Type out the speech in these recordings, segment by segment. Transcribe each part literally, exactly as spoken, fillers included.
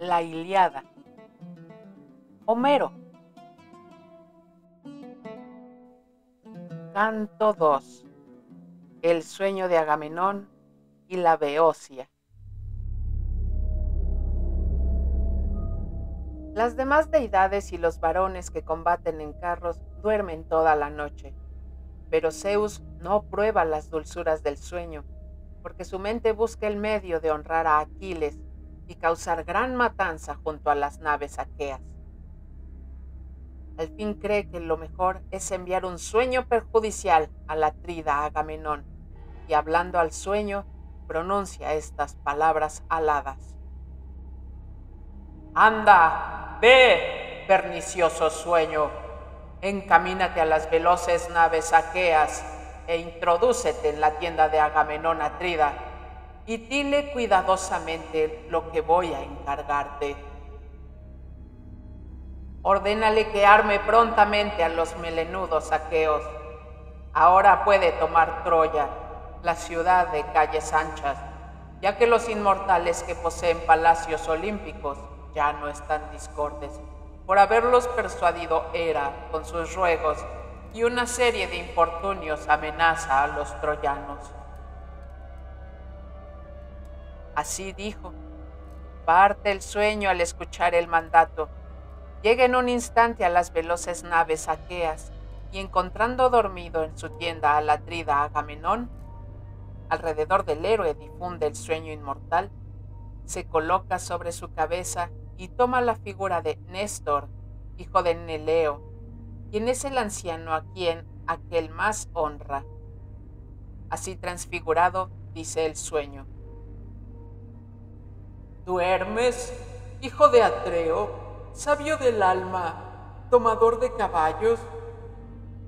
La Ilíada. Homero. Canto dos. El sueño de Agamenón y la Beocia. Las demás deidades y los varones que combaten en carros duermen toda la noche, pero Zeus no prueba las dulzuras del sueño, porque su mente busca el medio de honrar a Aquiles y causar gran matanza junto a las naves aqueas. Al fin cree que lo mejor es enviar un sueño perjudicial al atrida Agamenón, y hablando al sueño, pronuncia estas palabras aladas. «Anda, ve, pernicioso sueño, encamínate a las veloces naves aqueas e introdúcete en la tienda de Agamenón atrida, y dile cuidadosamente lo que voy a encargarte. Ordénale que arme prontamente a los melenudos aqueos. Ahora puede tomar Troya, la ciudad de calles anchas, ya que los inmortales que poseen palacios olímpicos ya no están discordes, por haberlos persuadido Hera con sus ruegos y una serie de infortunios amenaza a los troyanos». Así dijo. Parte el sueño al escuchar el mandato. Llega en un instante a las veloces naves aqueas y, encontrando dormido en su tienda al atrida Agamenón, alrededor del héroe difunde el sueño inmortal, se coloca sobre su cabeza y toma la figura de Néstor, hijo de Menelao, quien es el anciano a quien aquel más honra. Así transfigurado, dice el sueño: «Tú, Hermes, hijo de Atreo, sabio del alma, domador de caballos,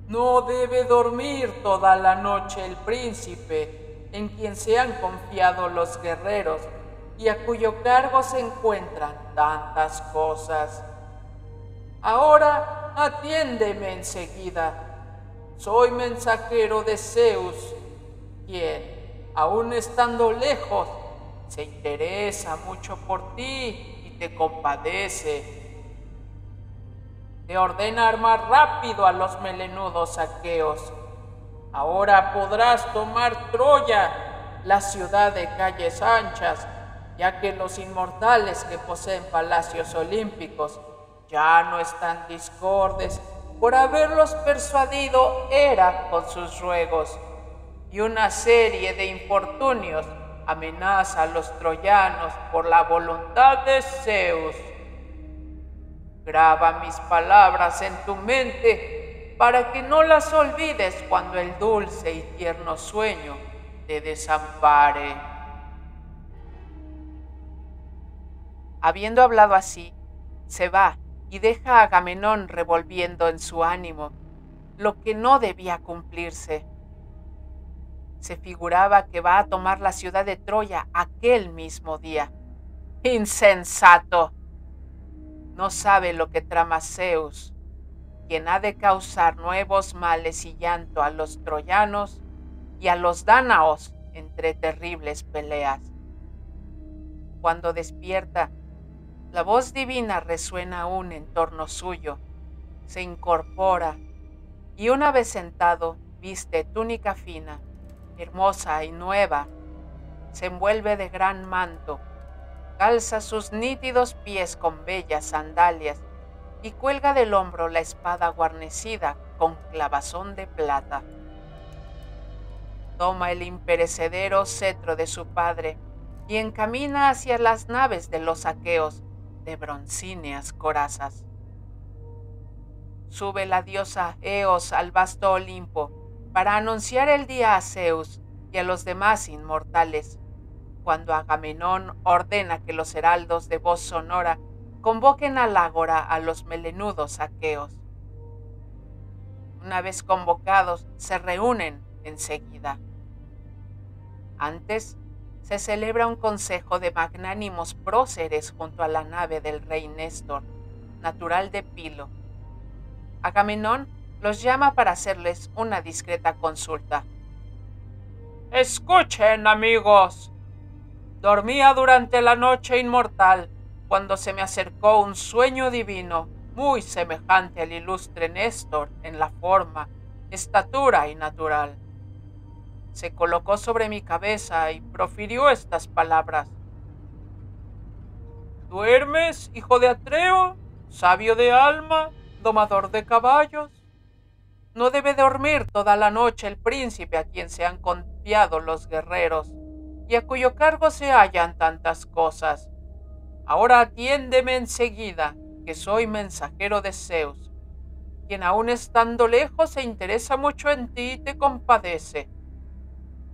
no debe dormir toda la noche el príncipe en quien se han confiado los guerreros y a cuyo cargo se encuentran tantas cosas. Ahora atiéndeme enseguida. Soy mensajero de Zeus, quien, aun estando lejos, se interesa mucho por ti y te compadece. Te ordena armar rápido a los melenudos aqueos. Ahora podrás tomar Troya, la ciudad de calles anchas, ya que los inmortales que poseen palacios olímpicos ya no están discordes por haberlos persuadido Hera con sus ruegos y una serie de infortunios amenaza a los troyanos por la voluntad de Zeus. Graba mis palabras en tu mente para que no las olvides cuando el dulce y tierno sueño te desampare». Habiendo hablado así, se va y deja a Agamenón revolviendo en su ánimo lo que no debía cumplirse. Se figuraba que va a tomar la ciudad de Troya aquel mismo día. ¡Insensato! No sabe lo que trama Zeus, quien ha de causar nuevos males y llanto a los troyanos y a los dánaos entre terribles peleas. Cuando despierta, la voz divina resuena aún en torno suyo, se incorpora y, una vez sentado, viste túnica fina, hermosa y nueva, se envuelve de gran manto, calza sus nítidos pies con bellas sandalias y cuelga del hombro la espada guarnecida con clavazón de plata. Toma el imperecedero cetro de su padre y encamina hacia las naves de los aqueos de broncíneas corazas. Sube la diosa Eos al vasto Olimpo para anunciar el día a Zeus y a los demás inmortales, cuando Agamenón ordena que los heraldos de voz sonora convoquen al ágora a los melenudos aqueos. Una vez convocados, se reúnen enseguida. Antes, se celebra un consejo de magnánimos próceres junto a la nave del rey Néstor, natural de Pilo. Agamenón los llama para hacerles una discreta consulta. Escuchen, amigos. Dormía durante la noche inmortal, cuando se me acercó un sueño divino, muy semejante al ilustre Néstor en la forma, estatura y natural. Se colocó sobre mi cabeza y profirió estas palabras. ¿Duermes, hijo de Atreo, sabio de alma, domador de caballos? No debe dormir toda la noche el príncipe a quien se han confiado los guerreros y a cuyo cargo se hallan tantas cosas. Ahora atiéndeme enseguida, que soy mensajero de Zeus, quien aún estando lejos se interesa mucho en ti y te compadece.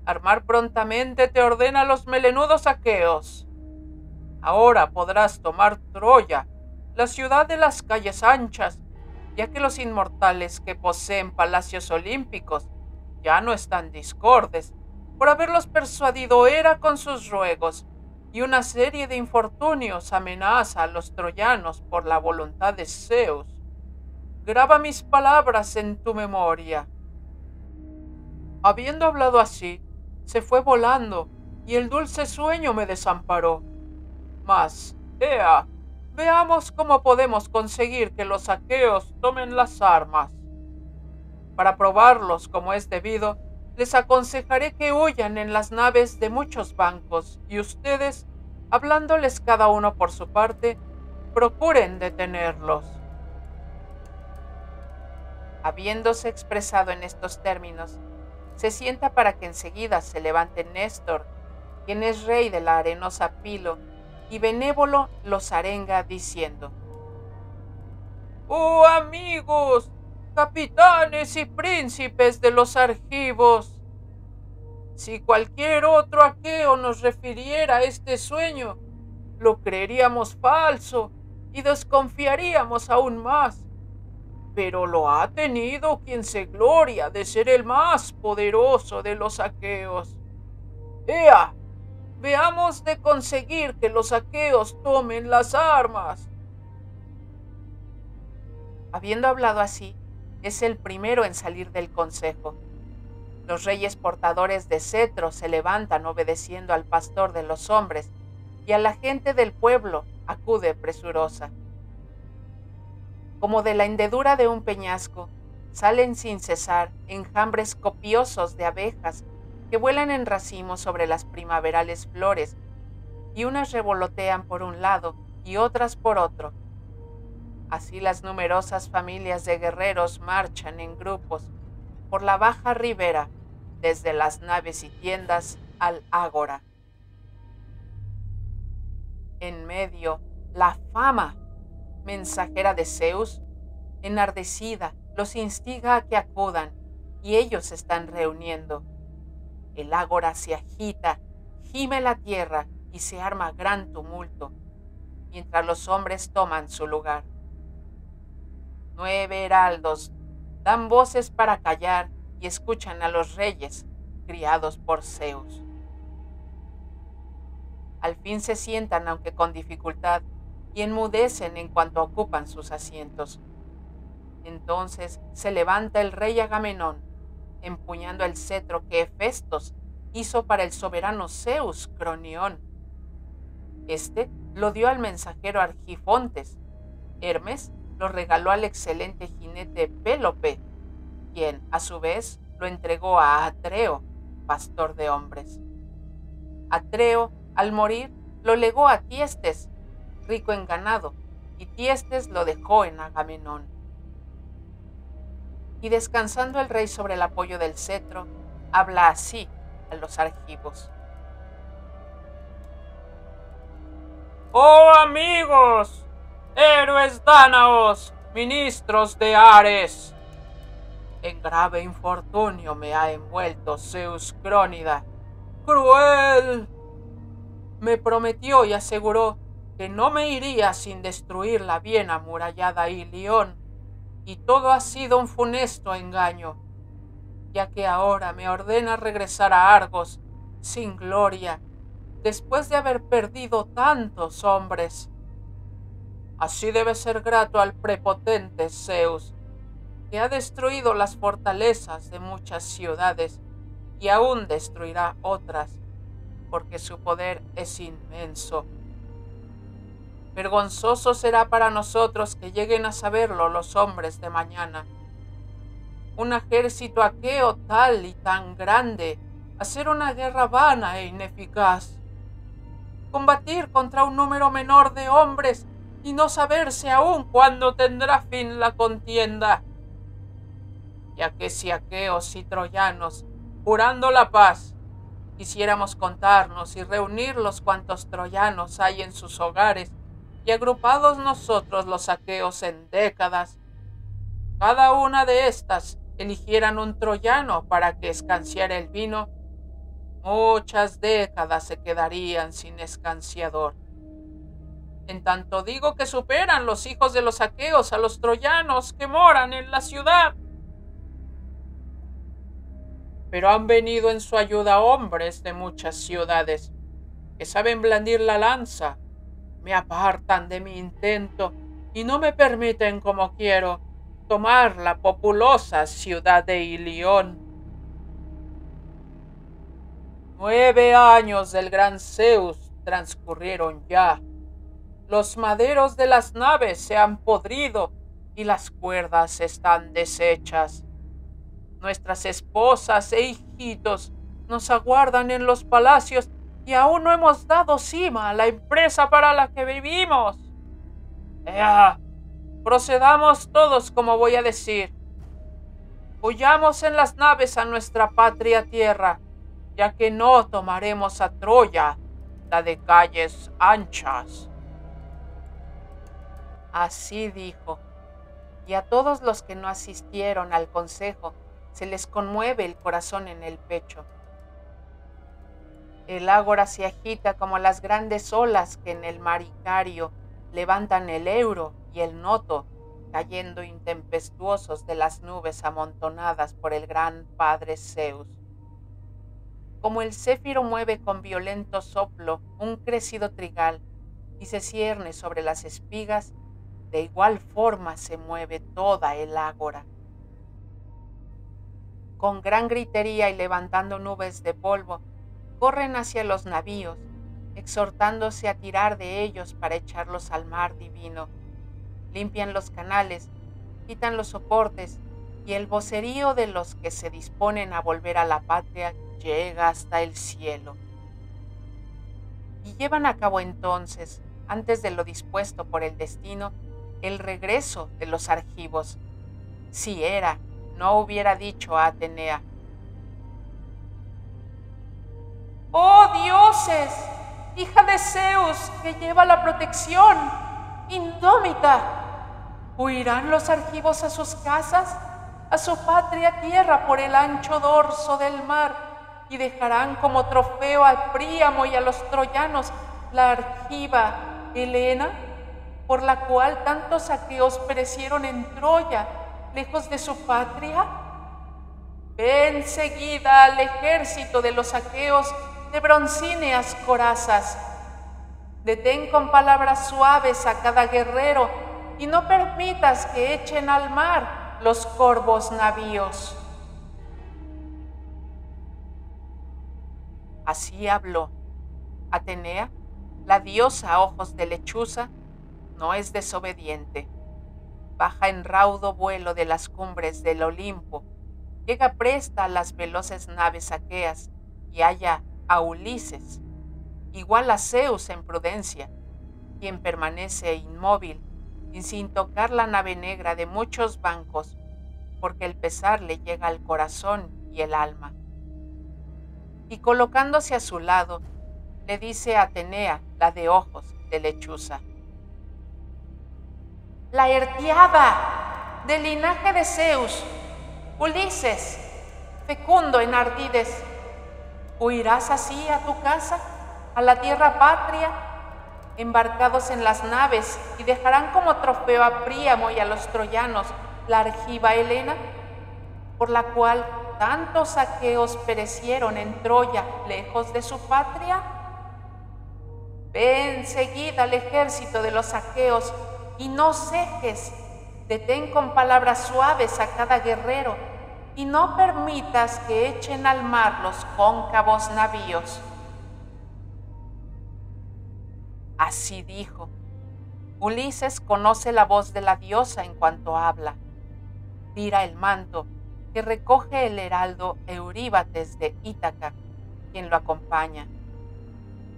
Armar prontamente te ordena a los melenudos aqueos. Ahora podrás tomar Troya, la ciudad de las calles anchas, ya que los inmortales que poseen palacios olímpicos ya no están discordes, por haberlos persuadido Hera con sus ruegos, y una serie de infortunios amenaza a los troyanos por la voluntad de Zeus. Graba mis palabras en tu memoria. Habiendo hablado así, se fue volando, y el dulce sueño me desamparó. Mas, ea, veamos cómo podemos conseguir que los aqueos tomen las armas. Para probarlos como es debido, les aconsejaré que huyan en las naves de muchos bancos, y ustedes, hablándoles cada uno por su parte, procuren detenerlos. Habiéndose expresado en estos términos, se sienta para que enseguida se levante Néstor, quien es rey de la arenosa Pilo, y benévolo los arenga diciendo: ¡Oh, amigos! Capitanes y príncipes de los argivos, si cualquier otro aqueo nos refiriera a este sueño, lo creeríamos falso y desconfiaríamos aún más, pero lo ha tenido quien se gloria de ser el más poderoso de los aqueos. ¡Ea! Veamos de conseguir que los aqueos tomen las armas. Habiendo hablado así, es el primero en salir del consejo. Los reyes portadores de cetro se levantan obedeciendo al pastor de los hombres, y a la gente del pueblo acude presurosa. Como de la hendedura de un peñasco, salen sin cesar enjambres copiosos de abejas que vuelan en racimos sobre las primaverales flores, y unas revolotean por un lado y otras por otro. Así las numerosas familias de guerreros marchan en grupos por la baja ribera, desde las naves y tiendas al ágora. En medio, la fama, mensajera de Zeus, enardecida, los instiga a que acudan, y ellos se están reuniendo. El ágora se agita, gime la tierra y se arma gran tumulto, mientras los hombres toman su lugar. Nueve heraldos dan voces para callar y escuchan a los reyes, criados por Zeus. Al fin se sientan, aunque con dificultad, y enmudecen en cuanto ocupan sus asientos. Entonces se levanta el rey Agamenón, empuñando el cetro que Hefesto hizo para el soberano Zeus Cronión. Este lo dio al mensajero Argifontes. Hermes lo regaló al excelente jinete Pélope, quien, a su vez, lo entregó a Atreo, pastor de hombres. Atreo, al morir, lo legó a Tiestes, rico en ganado, y Tiestes lo dejó en Agamenón. Y descansando el rey sobre el apoyo del cetro, habla así a los argivos: ¡Oh, amigos! ¡Héroes dánaos, ministros de Ares! En grave infortunio me ha envuelto Zeus Crónida, ¡cruel! Me prometió y aseguró que no me iría sin destruir la bien amurallada Ilión, y todo ha sido un funesto engaño, ya que ahora me ordena regresar a Argos sin gloria, después de haber perdido tantos hombres. Así debe ser grato al prepotente Zeus, que ha destruido las fortalezas de muchas ciudades y aún destruirá otras, porque su poder es inmenso. Vergonzoso será para nosotros que lleguen a saberlo los hombres de mañana. Un ejército aqueo tal y tan grande, hacer una guerra vana e ineficaz. Combatir contra un número menor de hombres y no saberse aún cuándo tendrá fin la contienda. Ya que si aqueos y troyanos, jurando la paz, quisiéramos contarnos y reunir los cuantos troyanos hay en sus hogares, y agrupados nosotros los aqueos en décadas, cada una de estas eligieran un troyano para que escanciara el vino, muchas décadas se quedarían sin escanciador. En tanto digo que superan los hijos de los aqueos a los troyanos que moran en la ciudad. Pero han venido en su ayuda hombres de muchas ciudades, que saben blandir la lanza, me apartan de mi intento y no me permiten, como quiero, tomar la populosa ciudad de Ilión. Nueve años del gran Zeus transcurrieron ya. Los maderos de las naves se han podrido y las cuerdas están deshechas. Nuestras esposas e hijitos nos aguardan en los palacios y aún no hemos dado cima a la empresa para la que vivimos. ¡Ea! Procedamos todos como voy a decir. Huyamos en las naves a nuestra patria tierra, ya que no tomaremos a Troya, la de calles anchas. Así dijo, y a todos los que no asistieron al consejo, se les conmueve el corazón en el pecho. El ágora se agita como las grandes olas que en el mar Icario levantan el Euro y el Noto, cayendo intempestuosos de las nubes amontonadas por el gran padre Zeus. Como el céfiro mueve con violento soplo un crecido trigal y se cierne sobre las espigas, de igual forma se mueve toda el ágora. Con gran gritería y levantando nubes de polvo, corren hacia los navíos, exhortándose a tirar de ellos para echarlos al mar divino. Limpian los canales, quitan los soportes, y el vocerío de los que se disponen a volver a la patria llega hasta el cielo. Y llevan a cabo entonces, antes de lo dispuesto por el destino, el regreso de los argivos. Si era, no hubiera dicho a Atenea: ¡Oh dioses, hija de Zeus que lleva la protección, indómita! ¿Huirán los argivos a sus casas, a su patria tierra por el ancho dorso del mar, y dejarán como trofeo a Príamo y a los troyanos la argiva Helena, por la cual tantos aqueos perecieron en Troya, lejos de su patria? Ven seguida al ejército de los aqueos de broncíneas corazas. Detén con palabras suaves a cada guerrero y no permitas que echen al mar los corvos navíos. Así habló. Atenea, la diosa ojos de lechuza, no es desobediente. Baja en raudo vuelo de las cumbres del Olimpo, llega presta a las veloces naves aqueas y halla a Ulises, igual a Zeus en prudencia, quien permanece inmóvil y sin tocar la nave negra de muchos bancos, porque el pesar le llega al corazón y el alma. Y colocándose a su lado, le dice a Atenea, la de ojos de lechuza: La Hertiada, del linaje de Zeus, Ulises, fecundo en ardides, ¿huirás así a tu casa, a la tierra patria, embarcados en las naves, y dejarán como trofeo a Príamo y a los troyanos la argiva Helena, por la cual tantos aqueos perecieron en Troya, lejos de su patria? Ve enseguida al ejército de los aqueos, y no cejes, detén con palabras suaves a cada guerrero y no permitas que echen al mar los cóncavos navíos. Así dijo. Ulises conoce la voz de la diosa en cuanto habla. Tira el manto que recoge el heraldo Euríbates de Ítaca, quien lo acompaña.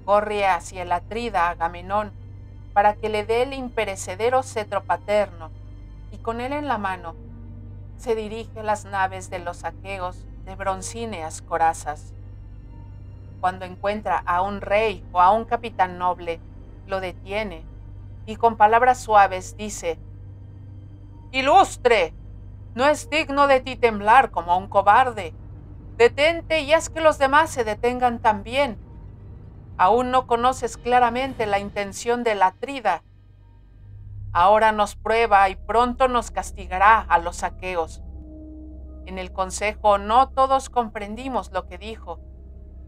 Corre hacia el atrida Agamenón para que le dé el imperecedero cetro paterno, y con él en la mano se dirige a las naves de los aqueos de broncíneas corazas. Cuando encuentra a un rey o a un capitán noble, lo detiene y con palabras suaves dice: «¡Ilustre! No es digno de ti temblar como un cobarde. Detente y haz que los demás se detengan también. Aún no conoces claramente la intención del atrida. Ahora nos prueba y pronto nos castigará a los aqueos». En el consejo no todos comprendimos lo que dijo.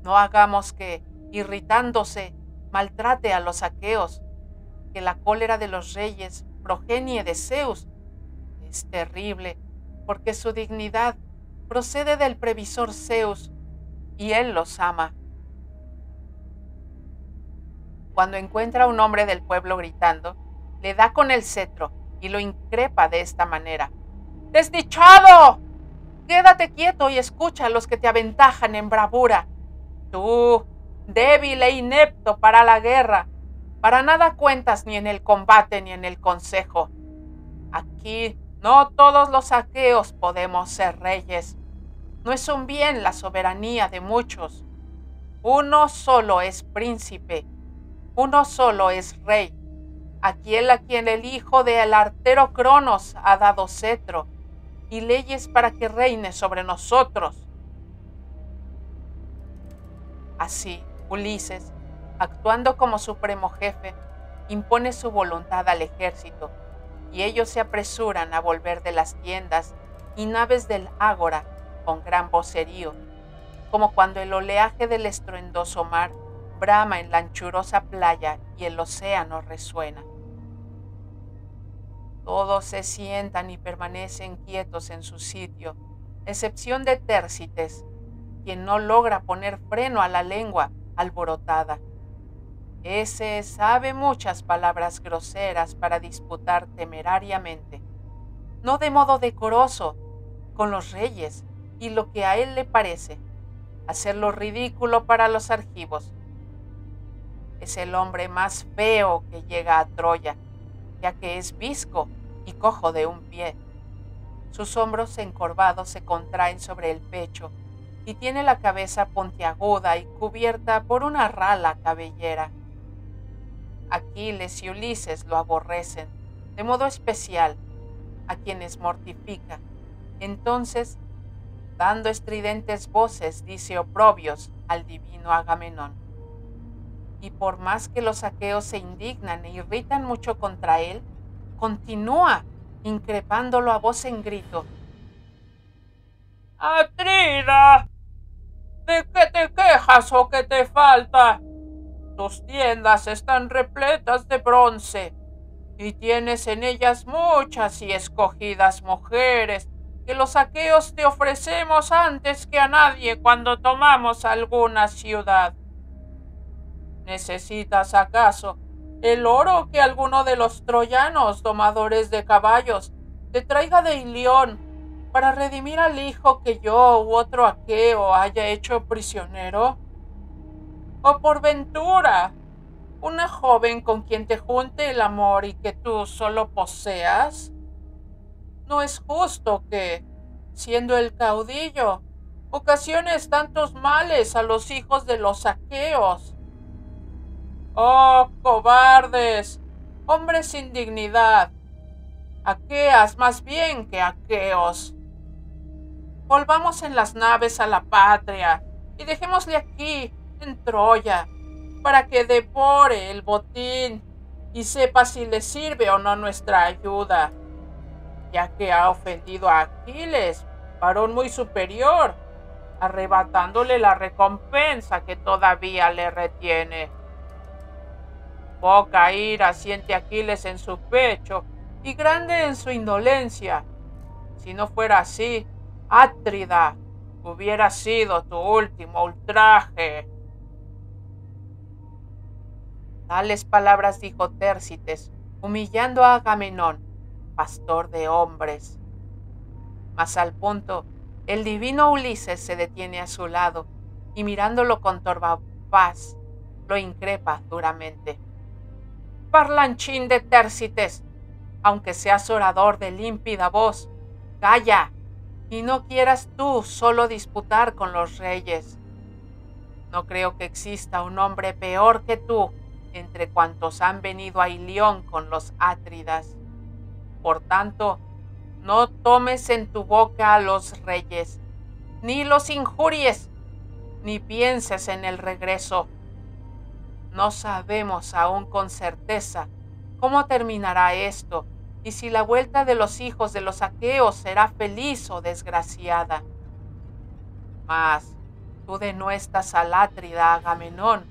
No hagamos que, irritándose, maltrate a los aqueos, que la cólera de los reyes, progenie de Zeus, es terrible, porque su dignidad procede del previsor Zeus, y él los ama. Cuando encuentra a un hombre del pueblo gritando, le da con el cetro y lo increpa de esta manera: «¡Desdichado! Quédate quieto y escucha a los que te aventajan en bravura. Tú, débil e inepto para la guerra, para nada cuentas ni en el combate ni en el consejo. Aquí no todos los aqueos podemos ser reyes. No es un bien la soberanía de muchos. Uno solo es príncipe, uno solo es rey, aquel a quien el hijo del artero Cronos ha dado cetro y leyes para que reine sobre nosotros». Así, Ulises, actuando como supremo jefe, impone su voluntad al ejército, y ellos se apresuran a volver de las tiendas y naves del ágora con gran vocerío, como cuando el oleaje del estruendoso mar brama en la anchurosa playa y el océano resuena. Todos se sientan y permanecen quietos en su sitio, excepción de Tércites, quien no logra poner freno a la lengua alborotada. Ese sabe muchas palabras groseras para disputar temerariamente, no de modo decoroso, con los reyes y lo que a él le parece, hacerlo ridículo para los argivos. Es el hombre más feo que llega a Troya, ya que es bizco y cojo de un pie. Sus hombros encorvados se contraen sobre el pecho y tiene la cabeza puntiaguda y cubierta por una rala cabellera. Aquiles y Ulises lo aborrecen, de modo especial, a quienes mortifica. Entonces, dando estridentes voces, dice oprobios al divino Agamenón. Y por más que los aqueos se indignan e irritan mucho contra él, continúa increpándolo a voz en grito: «¡Atrida! ¿De qué te quejas o qué te falta? Tus tiendas están repletas de bronce, y tienes en ellas muchas y escogidas mujeres que los aqueos te ofrecemos antes que a nadie cuando tomamos alguna ciudad. ¿Necesitas acaso el oro que alguno de los troyanos domadores de caballos te traiga de Ilión para redimir al hijo que yo u otro aqueo haya hecho prisionero? ¿O por ventura una joven con quien te junte el amor y que tú solo poseas? No es justo que, siendo el caudillo, ocasiones tantos males a los hijos de los aqueos. ¡Oh, cobardes! ¡Hombres sin dignidad! ¡Aqueas más bien que aqueos! Volvamos en las naves a la patria y dejémosle aquí, en Troya, para que devore el botín y sepa si le sirve o no nuestra ayuda, ya que ha ofendido a Aquiles, varón muy superior, arrebatándole la recompensa que todavía le retiene. Poca ira siente Aquiles en su pecho y grande en su indolencia. Si no fuera así, Átrida, hubiera sido tu último ultraje. Tales palabras dijo Tércites, humillando a Agamenón, pastor de hombres. Mas al punto, el divino Ulises se detiene a su lado y mirándolo con torvapaz, lo increpa duramente. Parlanchín de Tércites, aunque seas orador de límpida voz, calla, y no quieras tú solo disputar con los reyes. No creo que exista un hombre peor que tú entre cuantos han venido a Ilión con los átridas. Por tanto, no tomes en tu boca a los reyes, ni los injuries, ni pienses en el regreso. No sabemos aún con certeza cómo terminará esto y si la vuelta de los hijos de los aqueos será feliz o desgraciada. Mas tú denuestas al átrida Agamenón,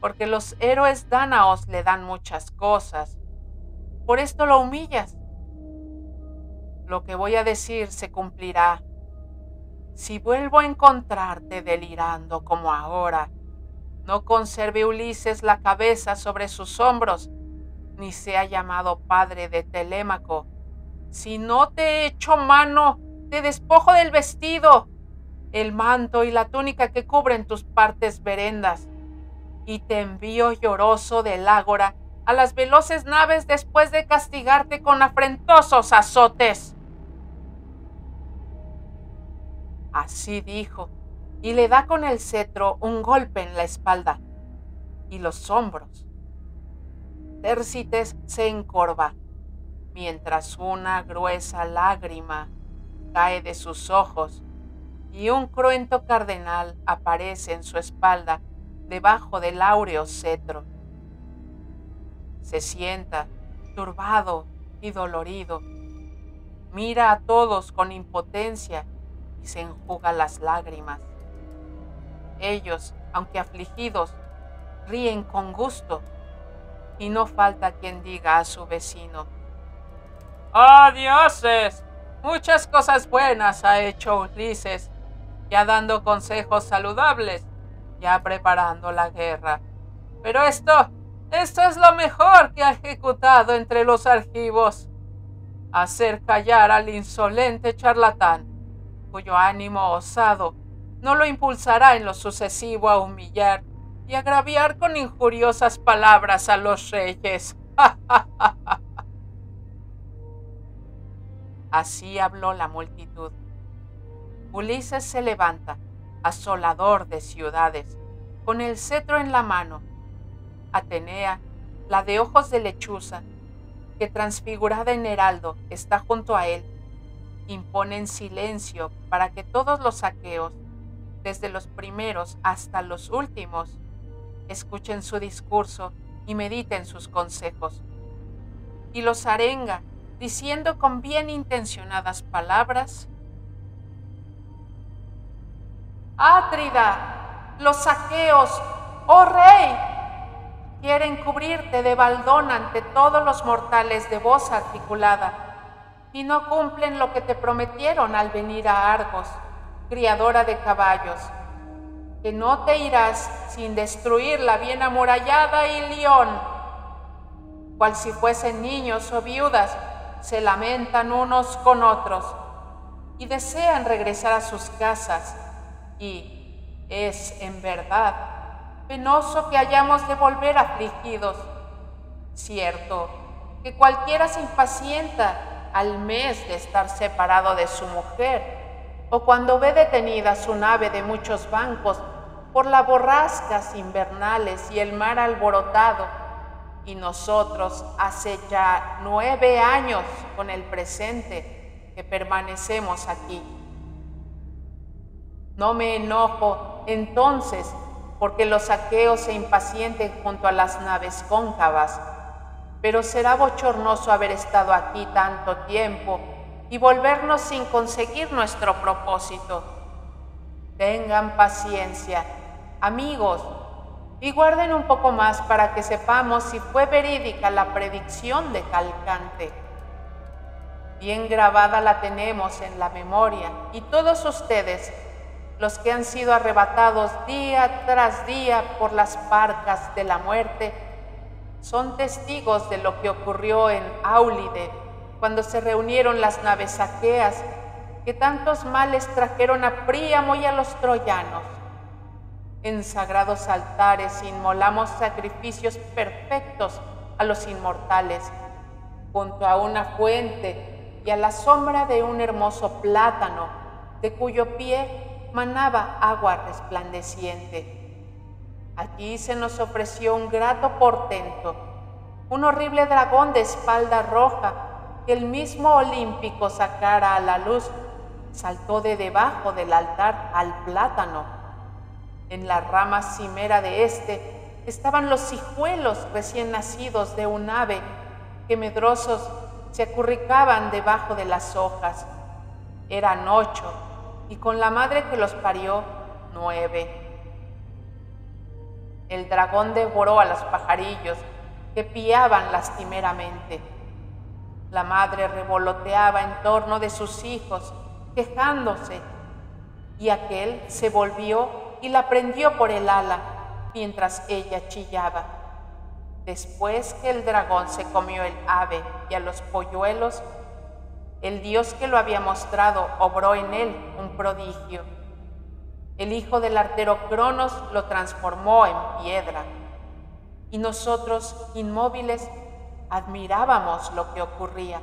porque los héroes dánaos le dan muchas cosas. Por esto lo humillas. Lo que voy a decir se cumplirá. Si vuelvo a encontrarte delirando como ahora, no conserve Ulises la cabeza sobre sus hombros, ni sea llamado padre de Telémaco. Si no te echo mano, te despojo del vestido, el manto y la túnica que cubren tus partes verendas, y te envío lloroso del ágora a las veloces naves después de castigarte con afrentosos azotes. Así dijo, y le da con el cetro un golpe en la espalda y los hombros. Tércites se encorva, mientras una gruesa lágrima cae de sus ojos y un cruento cardenal aparece en su espalda debajo del áureo cetro. Se sienta, turbado y dolorido, mira a todos con impotencia y se enjuga las lágrimas. Ellos, aunque afligidos, ríen con gusto, y no falta quien diga a su vecino: ¡Oh, dioses! Muchas cosas buenas ha hecho Ulises, ya dando consejos saludables, ya preparando la guerra. Pero esto, esto es lo mejor que ha ejecutado entre los argivos: hacer callar al insolente charlatán, cuyo ánimo osado no lo impulsará en lo sucesivo a humillar y agraviar con injuriosas palabras a los reyes. Así habló la multitud. Ulises se levanta, asolador de ciudades, con el cetro en la mano. Atenea, la de ojos de lechuza, que transfigurada en heraldo está junto a él, impone en silencio para que todos los aqueos, desde los primeros hasta los últimos, escuchen su discurso y mediten sus consejos. Y los arenga, diciendo con bien intencionadas palabras: Átrida, los aqueos, oh rey, quieren cubrirte de baldón ante todos los mortales de voz articulada, y no cumplen lo que te prometieron al venir a Argos, criadora de caballos, que no te irás sin destruir la bien amurallada Ilión. Cual si fuesen niños o viudas, se lamentan unos con otros y desean regresar a sus casas, y es en verdad penoso que hayamos de volver afligidos. Cierto que cualquiera se impacienta al mes de estar separado de su mujer, o cuando ve detenida su nave de muchos bancos por las borrascas invernales y el mar alborotado, y nosotros hace ya nueve años con el presente que permanecemos aquí. No me enojo entonces porque los aqueos se impacienten junto a las naves cóncavas, pero será bochornoso haber estado aquí tanto tiempo y volvernos sin conseguir nuestro propósito. Tengan paciencia, amigos, y guarden un poco más para que sepamos si fue verídica la predicción de Calcante. bien grabada la tenemos en la memoria, y todos ustedes, los que han sido arrebatados día tras día por las barcas de la muerte, son testigos de lo que ocurrió en Áulide, cuando se reunieron las naves aqueas, que tantos males trajeron a Príamo y a los troyanos. En sagrados altares inmolamos sacrificios perfectos a los inmortales, junto a una fuente y a la sombra de un hermoso plátano, de cuyo pie manaba agua resplandeciente. Allí se nos ofreció un grato portento, un horrible dragón de espalda roja, que el mismo olímpico sacara a la luz, saltó de debajo del altar al plátano. En la rama cimera de este estaban los hijuelos recién nacidos de un ave, que medrosos se acurricaban debajo de las hojas. Eran ocho, y con la madre que los parió, nueve. El dragón devoró a los pajarillos, que piaban lastimeramente. La madre revoloteaba en torno de sus hijos, quejándose, y aquel se volvió y la prendió por el ala, mientras ella chillaba. Después que el dragón se comió el ave y a los polluelos, el Dios que lo había mostrado obró en él un prodigio. El hijo del artero Cronos lo transformó en piedra, y nosotros, inmóviles, admirábamos lo que ocurría.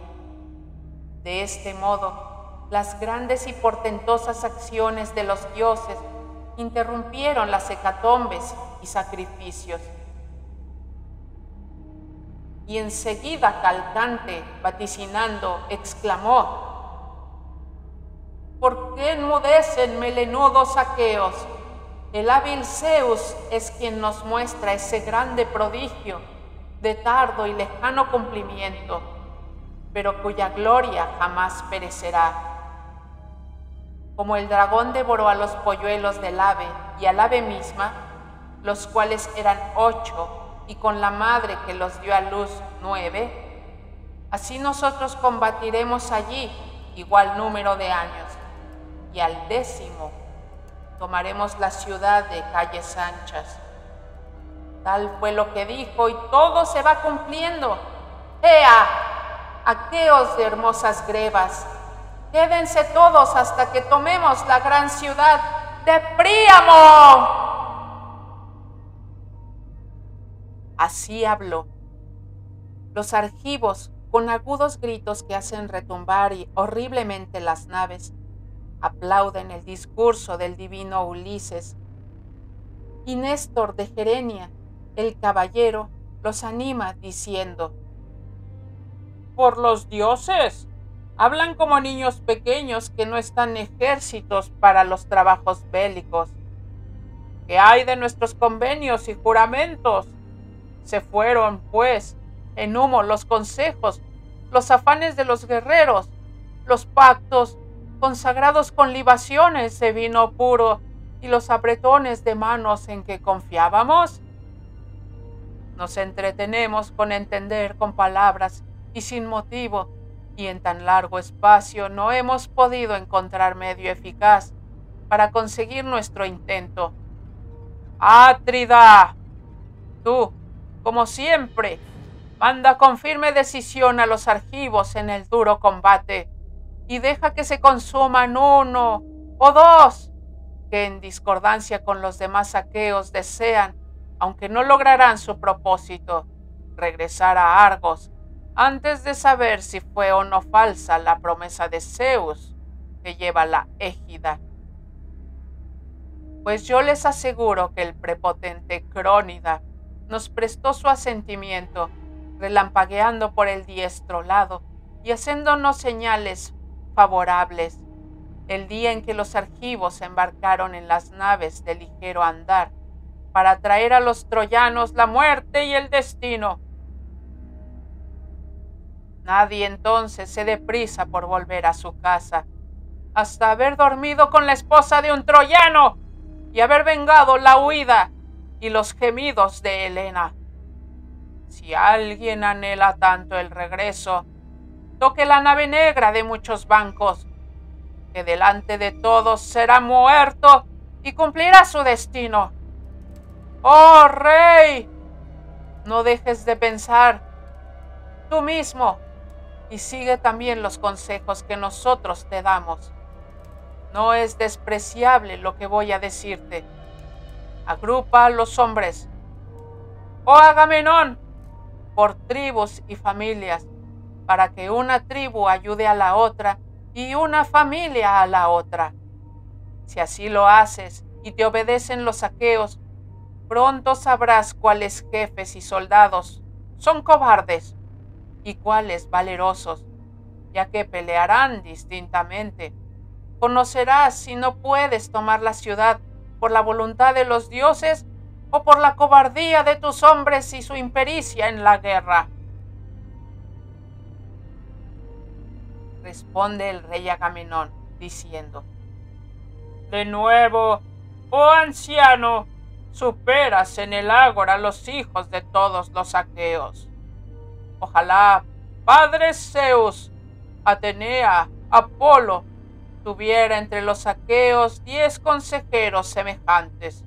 De este modo, las grandes y portentosas acciones de los dioses interrumpieron las hecatombes y sacrificios. Y enseguida Calcante, vaticinando, exclamó: ¿Por qué enmudecen, melenudos aqueos? El hábil Zeus es quien nos muestra ese grande prodigio, de tardo y lejano cumplimiento, pero cuya gloria jamás perecerá. Como el dragón devoró a los polluelos del ave y al ave misma, los cuales eran ocho, y con la madre que los dio a luz, nueve, así nosotros combatiremos allí igual número de años, y al décimo tomaremos la ciudad de calles anchas. Tal fue lo que dijo, y todo se va cumpliendo. ¡Ea! Aqueos de hermosas grebas, quédense todos hasta que tomemos la gran ciudad de Príamo. Así habló. Los argivos, con agudos gritos que hacen retumbar y horriblemente las naves, aplauden el discurso del divino Ulises. Y Néstor de Gerenia, el caballero, los anima diciendo: «Por los dioses, hablan como niños pequeños que no están ejércitos para los trabajos bélicos. ¿Qué hay de nuestros convenios y juramentos? Se fueron, pues, en humo los consejos, los afanes de los guerreros, los pactos consagrados con libaciones de vino puro y los apretones de manos en que confiábamos. Nos entretenemos con entender con palabras y sin motivo, y en tan largo espacio no hemos podido encontrar medio eficaz para conseguir nuestro intento. Átrida, tú, como siempre, manda con firme decisión a los argivos en el duro combate, y deja que se consuman uno o dos que en discordancia con los demás aqueos desean, aunque no lograrán su propósito, regresar a Argos, antes de saber si fue o no falsa la promesa de Zeus que lleva la égida. Pues yo les aseguro que el prepotente Crónida nos prestó su asentimiento, relampagueando por el diestro lado y haciéndonos señales favorables, el día en que los argivos embarcaron en las naves de ligero andar para traer a los troyanos la muerte y el destino. Nadie entonces se dé prisa por volver a su casa, hasta haber dormido con la esposa de un troyano y haber vengado la huida y los gemidos de Helena. Si alguien anhela tanto el regreso, toque la nave negra de muchos bancos, que delante de todos será muerto y cumplirá su destino. ¡Oh, rey! No dejes de pensar tú mismo y sigue también los consejos que nosotros te damos. No es despreciable lo que voy a decirte. Agrupa a los hombres, oh Agamenón, por tribus y familias, para que una tribu ayude a la otra y una familia a la otra. Si así lo haces y te obedecen los aqueos, pronto sabrás cuáles jefes y soldados son cobardes y cuáles valerosos, ya que pelearán distintamente. Conocerás si no puedes tomar la ciudad por la voluntad de los dioses o por la cobardía de tus hombres y su impericia en la guerra. Responde el rey Agamenón, diciendo: De nuevo, oh anciano, superas en el ágora a los hijos de todos los aqueos. Ojalá, padre Zeus, Atenea, Apolo, tuviera entre los aqueos diez consejeros semejantes.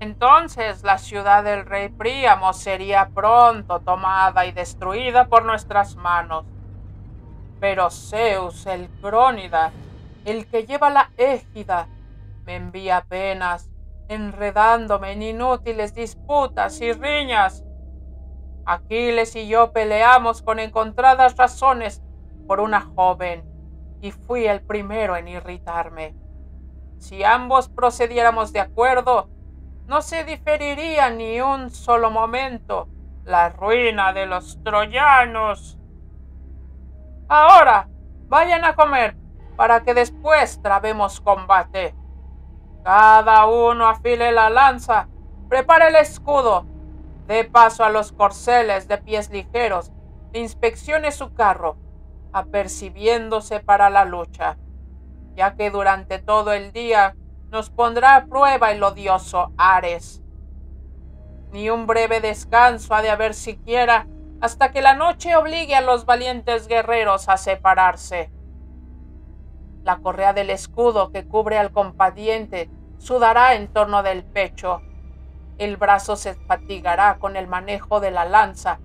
Entonces la ciudad del rey Príamo sería pronto tomada y destruida por nuestras manos. Pero Zeus, el crónida, el que lleva la égida, me envía penas, enredándome en inútiles disputas y riñas. Aquiles y yo peleamos con encontradas razones por una joven, y fui el primero en irritarme. Si ambos procediéramos de acuerdo, no se diferiría ni un solo momento la ruina de los troyanos. Ahora, vayan a comer, para que después trabemos combate. Cada uno afile la lanza, prepare el escudo, dé paso a los corceles de pies ligeros, e inspeccione su carro, apercibiéndose para la lucha, ya que durante todo el día nos pondrá a prueba el odioso Ares. Ni un breve descanso ha de haber siquiera hasta que la noche obligue a los valientes guerreros a separarse. La correa del escudo que cubre al combatiente sudará en torno del pecho, el brazo se fatigará con el manejo de la lanza,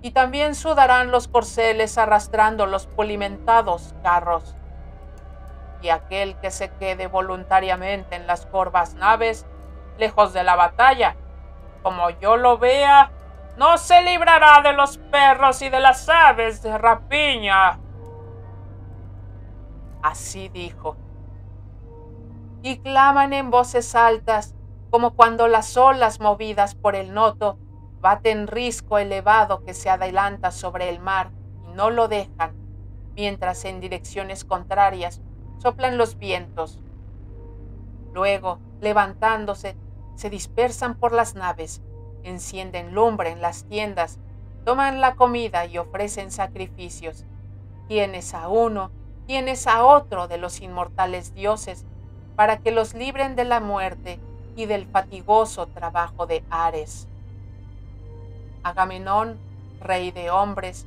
y también sudarán los corceles arrastrando los pulimentados carros. Y aquel que se quede voluntariamente en las corvas naves, lejos de la batalla, como yo lo vea, no se librará de los perros y de las aves de rapiña. Así dijo. Y claman en voces altas, como cuando las olas movidas por el noto baten risco elevado que se adelanta sobre el mar y no lo dejan, mientras en direcciones contrarias soplan los vientos. Luego, levantándose, se dispersan por las naves, encienden lumbre en las tiendas, toman la comida y ofrecen sacrificios, quienes a uno, quienes a otro de los inmortales dioses, para que los libren de la muerte y del fatigoso trabajo de Ares. Agamenón, rey de hombres,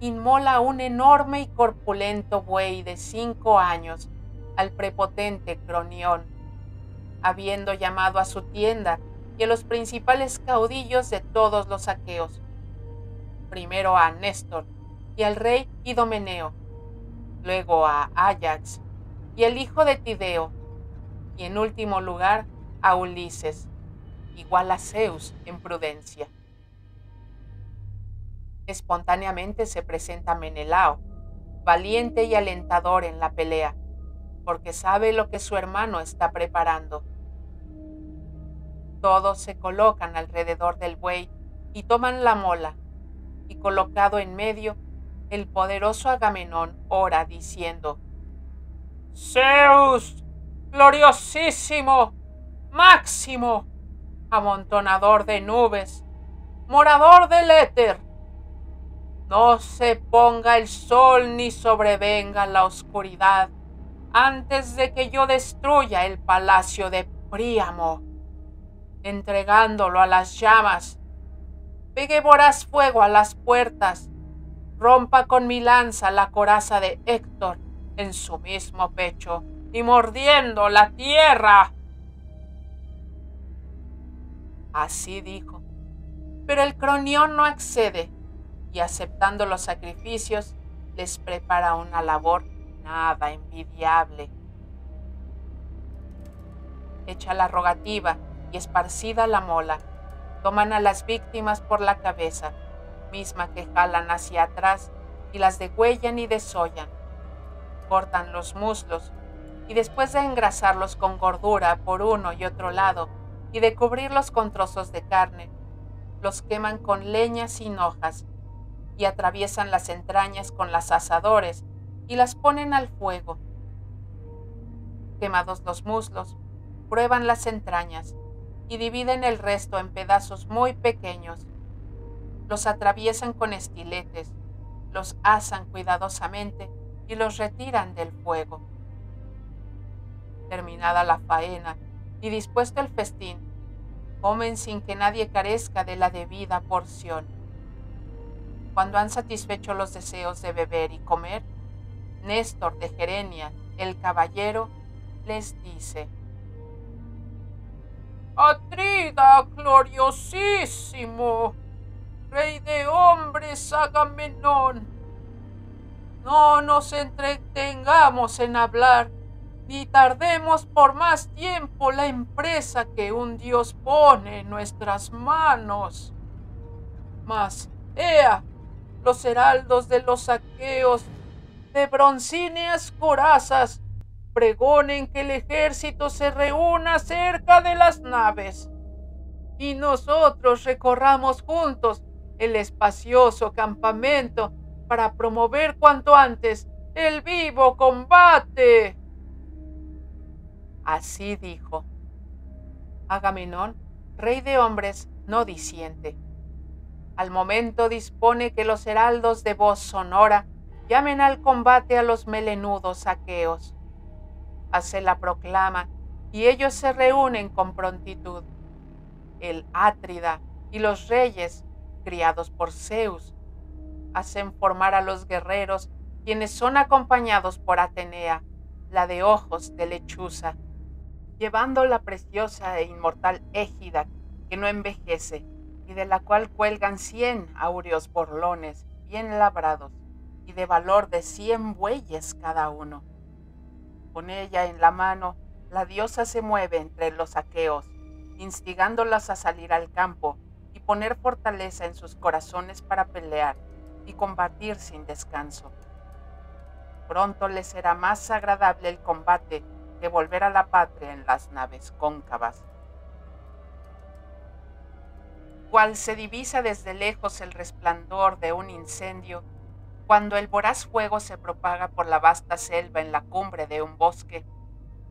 inmola un enorme y corpulento buey de cinco años al prepotente Cronión, habiendo llamado a su tienda y a los principales caudillos de todos los aqueos, primero a Néstor y al rey Idomeneo, luego a Ajax y el hijo de Tideo, y en último lugar a Ulises, igual a Zeus en prudencia. Espontáneamente se presenta Menelao, valiente y alentador en la pelea, porque sabe lo que su hermano está preparando. Todos se colocan alrededor del buey y toman la mola, y colocado en medio, el poderoso Agamenón ora diciendo: Zeus, gloriosísimo, máximo, amontonador de nubes, morador del éter, no se ponga el sol ni sobrevenga la oscuridad antes de que yo destruya el palacio de Príamo, entregándolo a las llamas. Pegue voraz fuego a las puertas, rompa con mi lanza la coraza de Héctor en su mismo pecho y mordiendo la tierra. Así dijo, pero el cronión no accede y aceptando los sacrificios les prepara una labor nada envidiable. Hecha la rogativa y esparcida la mola, toman a las víctimas por la cabeza, misma que jalan hacia atrás y las degüellan y desollan. Cortan los muslos y después de engrasarlos con gordura por uno y otro lado y de cubrirlos con trozos de carne, los queman con leña sin hojas y atraviesan las entrañas con las asadores y las ponen al fuego. Quemados los muslos, prueban las entrañas y dividen el resto en pedazos muy pequeños. Los atraviesan con estiletes, los asan cuidadosamente y los retiran del fuego. Terminada la faena y dispuesto el festín, comen sin que nadie carezca de la debida porción. Cuando han satisfecho los deseos de beber y comer, Néstor de Gerenia, el caballero, les dice: «Atrida gloriosísimo, rey de hombres Agamenón, no nos entretengamos en hablar, ni tardemos por más tiempo la empresa que un dios pone en nuestras manos. Mas, ea, los heraldos de los aqueos, de broncíneas corazas, pregonen que el ejército se reúna cerca de las naves, y nosotros recorramos juntos el espacioso campamento para promover cuanto antes el vivo combate». Así dijo. Agamenón, rey de hombres, no disiente. Al momento dispone que los heraldos de voz sonora llamen al combate a los melenudos aqueos. Hace la proclama y ellos se reúnen con prontitud. El Átrida y los reyes, criados por Zeus, hacen formar a los guerreros, quienes son acompañados por Atenea, la de ojos de lechuza, llevando la preciosa e inmortal égida que no envejece y de la cual cuelgan cien áureos borlones bien labrados y de valor de cien bueyes cada uno. Con ella en la mano, la diosa se mueve entre los aqueos, instigándolas a salir al campo y poner fortaleza en sus corazones para pelear y combatir sin descanso. Pronto les será más agradable el combate que volver a la patria en las naves cóncavas. Cual se divisa desde lejos el resplandor de un incendio, cuando el voraz fuego se propaga por la vasta selva en la cumbre de un bosque,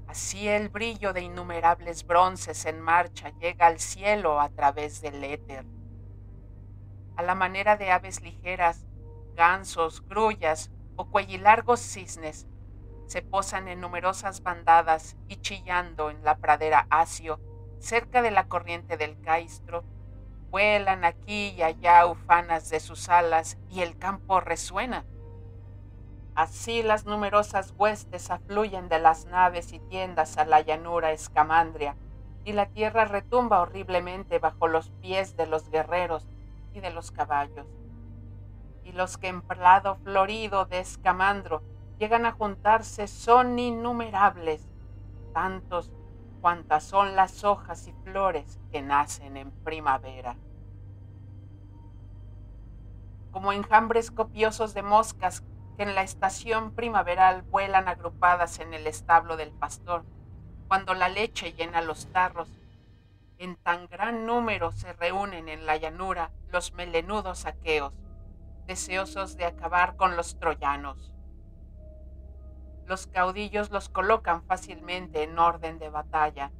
así el brillo de innumerables bronces en marcha llega al cielo a través del éter. A la manera de aves ligeras, gansos, grullas o cuellilargos cisnes, se posan en numerosas bandadas y chillando en la pradera Asio, cerca de la corriente del Caistro, vuelan aquí y allá ufanas de sus alas y el campo resuena. Así las numerosas huestes afluyen de las naves y tiendas a la llanura escamandria, y la tierra retumba horriblemente bajo los pies de los guerreros y de los caballos. Y los que en prado florido de escamandro llegan a juntarse son innumerables, tantos cuantas son las hojas y flores que nacen en primavera. Como enjambres copiosos de moscas que en la estación primaveral vuelan agrupadas en el establo del pastor, cuando la leche llena los tarros, en tan gran número se reúnen en la llanura los melenudos aqueos, deseosos de acabar con los troyanos. Los caudillos los colocan fácilmente en orden de batalla,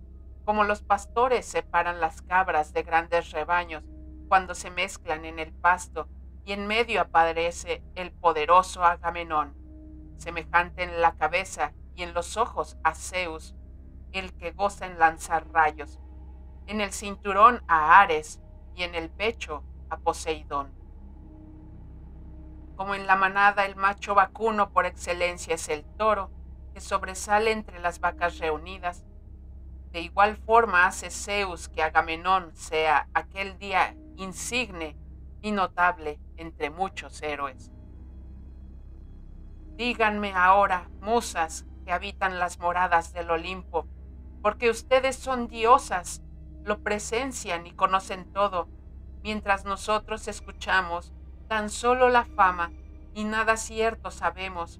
como los pastores separan las cabras de grandes rebaños cuando se mezclan en el pasto y en medio aparece el poderoso Agamenón, semejante en la cabeza y en los ojos a Zeus, el que goza en lanzar rayos, en el cinturón a Ares y en el pecho a Poseidón. Como en la manada, el macho vacuno por excelencia es el toro, que sobresale entre las vacas reunidas. De igual forma hace Zeus que Agamenón sea aquel día insigne y notable entre muchos héroes. Díganme ahora, musas que habitan las moradas del Olimpo, porque ustedes son diosas, lo presencian y conocen todo, mientras nosotros escuchamos tan solo la fama y nada cierto sabemos.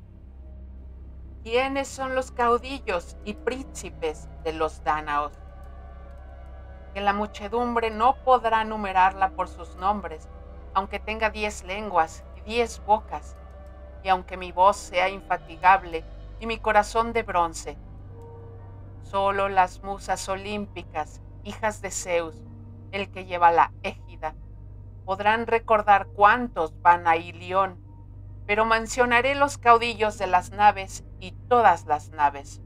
¿Quiénes son los caudillos y príncipes de los dánaos? Que la muchedumbre no podrá numerarla por sus nombres, aunque tenga diez lenguas y diez bocas, y aunque mi voz sea infatigable y mi corazón de bronce. Solo las musas olímpicas, hijas de Zeus, el que lleva la égida, podrán recordar cuántos van a Ilión, pero mencionaré los caudillos de las naves y todas las naves.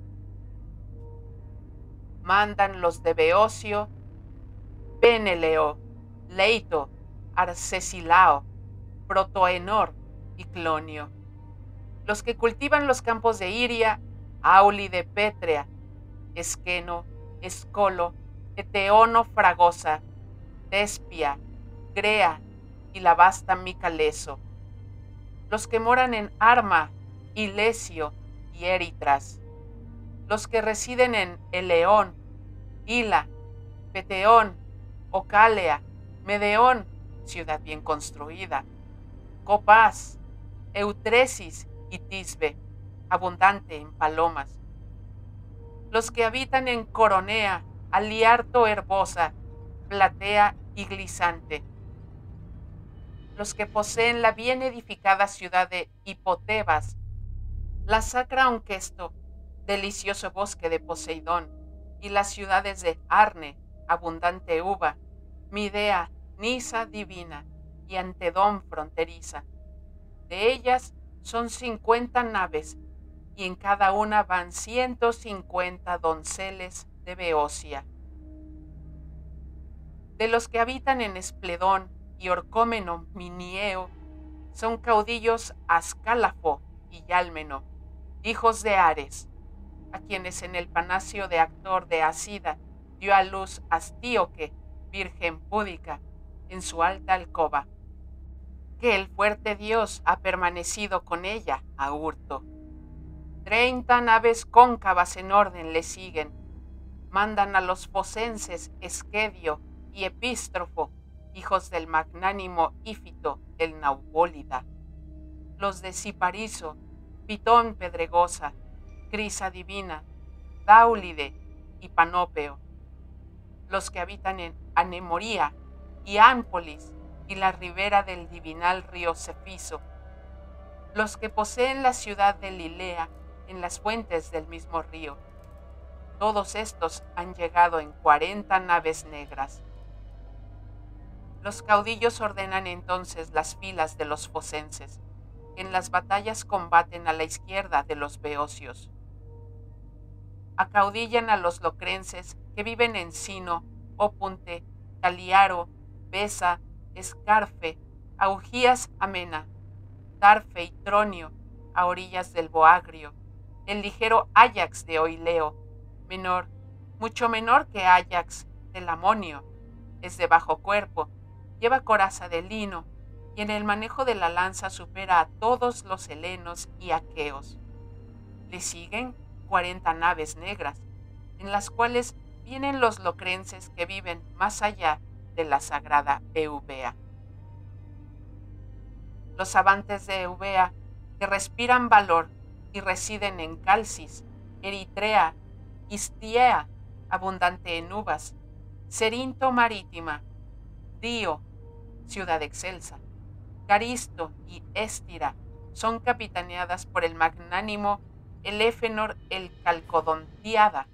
Mandan los de Beocio, Peneleo, Leito, Arcesilao, Protoenor y Clonio. Los que cultivan los campos de Iria, Auli de Petrea, Esqueno, Escolo, Eteono Fragosa, Tespia, Crea y la vasta Micaleso. Los que moran en Arma, Ilesio y Eritras, los que residen en Eleón, Hila, Peteón, Ocalea, Medeón, ciudad bien construida, Copás, Eutresis y Tisbe, abundante en palomas, los que habitan en Coronea, Aliarto Herbosa, Platea y Glisante, los que poseen la bien edificada ciudad de Hipotebas, la sacra Aunquesto, delicioso bosque de Poseidón, y las ciudades de Arne, abundante uva, Midea, Nisa divina, y Antedón fronteriza. De ellas son cincuenta naves, y en cada una van ciento cincuenta donceles de Beocia. De los que habitan en Espledón y Orcómeno Minieo, son caudillos Ascálafo y Yálmeno, hijos de Ares, a quienes en el palacio de Actor de Asida dio a luz Astíoque, virgen púdica, en su alta alcoba, que el fuerte dios ha permanecido con ella a hurto. Treinta naves cóncavas en orden le siguen. Mandan a los focenses Esquedio y Epístrofo, hijos del magnánimo Ífito el Naubólida, los de Cipariso, Pitón Pedregosa, Crisa Divina, Dáulide y Panopeo, los que habitan en Anemoría y Ámpolis y la ribera del divinal río Cefiso, los que poseen la ciudad de Lilea en las fuentes del mismo río. Todos estos han llegado en cuarenta naves negras. Los caudillos ordenan entonces las filas de los focenses. En las batallas combaten a la izquierda de los beocios. Acaudillan a los locrenses que viven en Sino, Opunte, Taliaro, Besa, Escarfe, Augías Amena, Tarfe y Tronio, a orillas del Boagrio, el ligero Ajax de Oileo, menor, mucho menor que Ajax del Amonio, es de bajo cuerpo, lleva coraza de lino, y en el manejo de la lanza supera a todos los helenos y aqueos. Le siguen cuarenta naves negras, en las cuales vienen los locrenses que viven más allá de la sagrada Eubea. Los avantes de Eubea, que respiran valor y residen en Calcis, Eritrea, Istiea, abundante en uvas, Cerinto Marítima, Dio, ciudad excelsa, Caristo y Éstira, son capitaneadas por el magnánimo Eléfenor el Calcodontíada,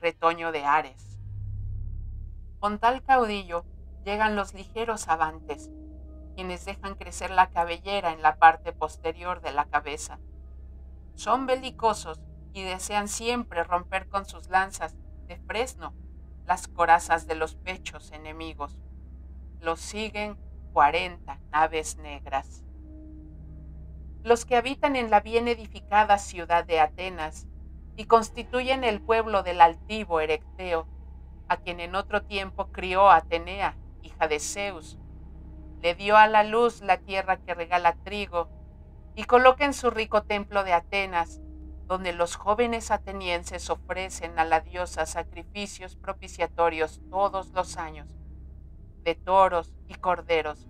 retoño de Ares. Con tal caudillo llegan los ligeros avantes, quienes dejan crecer la cabellera en la parte posterior de la cabeza. Son belicosos y desean siempre romper con sus lanzas de fresno las corazas de los pechos enemigos. Los siguen cuarenta naves negras. los que habitan en la bien edificada ciudad de Atenas y constituyen el pueblo del altivo Erecteo, a quien en otro tiempo crió Atenea, hija de Zeus. Le dio a la luz la tierra que regala trigo y coloca en su rico templo de Atenas, donde los jóvenes atenienses ofrecen a la diosa sacrificios propiciatorios todos los años, de toros y corderos.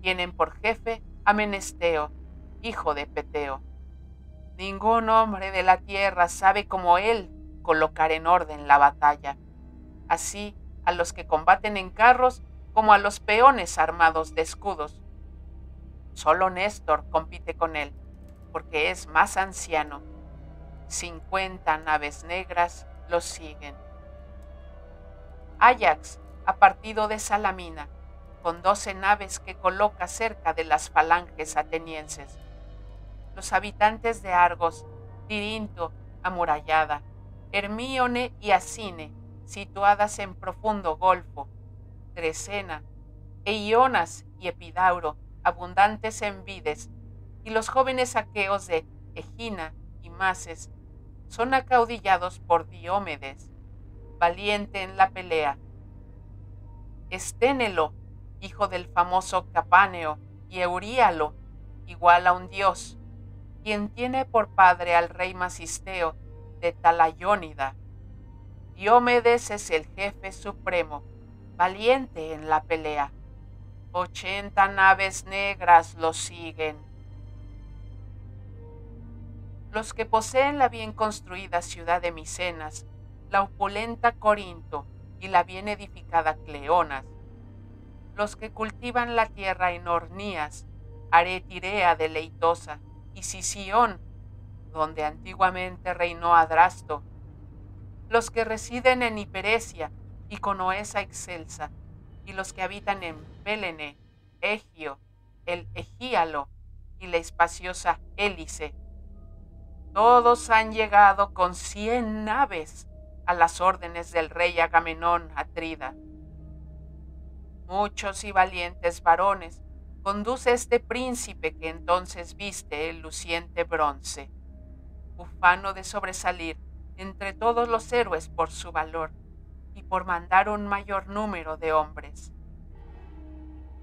Tienen por jefe a Menesteo, hijo de Peteo. Ningún hombre de la tierra sabe como él colocar en orden la batalla, así a los que combaten en carros como a los peones armados de escudos. Solo Néstor compite con él, porque es más anciano. cincuenta naves negras los siguen. Ajax ha partido de Salamina, con doce naves que coloca cerca de las falanges atenienses. Los habitantes de Argos, Tirinto, amurallada, Hermíone y Asine, situadas en profundo golfo, Trecena, Eionas y Epidauro, abundantes en vides, y los jóvenes aqueos de Egina y Mases, son acaudillados por Diómedes, valiente en la pelea. Esténelo, hijo del famoso Capáneo, y Euríalo, igual a un dios, quien tiene por padre al rey Masisteo de Talayónida. Diómedes es el jefe supremo, valiente en la pelea. Ochenta naves negras lo siguen. Los que poseen la bien construida ciudad de Micenas, la opulenta Corinto y la bien edificada Cleonas, los que cultivan la tierra en Ornías, Aretirea deleitosa y Sisión, donde antiguamente reinó Adrasto, los que residen en Hiperesia y Conoesa excelsa, y los que habitan en Pélene, Egio, el Egíalo y la espaciosa Hélice. Todos han llegado con cien naves a las órdenes del rey Agamenón Atrida. Muchos y valientes varones conduce este príncipe que entonces viste el luciente bronce, ufano de sobresalir entre todos los héroes por su valor y por mandar un mayor número de hombres.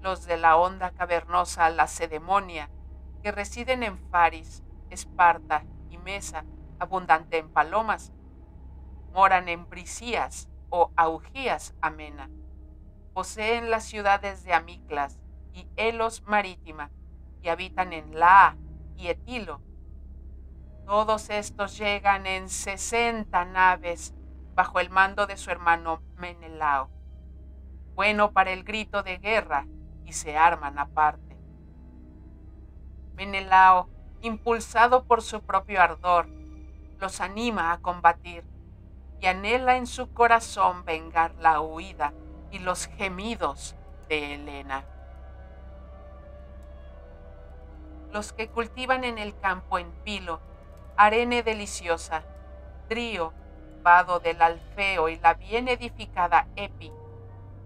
Los de la onda cavernosa Lacedemonia, que residen en Faris, Esparta y Mesa, abundante en palomas, moran en Brisías o Augías amena. Poseen las ciudades de Amiclas y Elos marítima, y habitan en Laa y Etilo. Todos estos llegan en sesenta naves bajo el mando de su hermano Menelao, bueno para el grito de guerra, y se arman aparte. Menelao, impulsado por su propio ardor, los anima a combatir, y anhela en su corazón vengar la huida y los gemidos de Helena. Los que cultivan en el campo en Pilo, arene deliciosa, Trío, vado del Alfeo y la bien edificada Epi,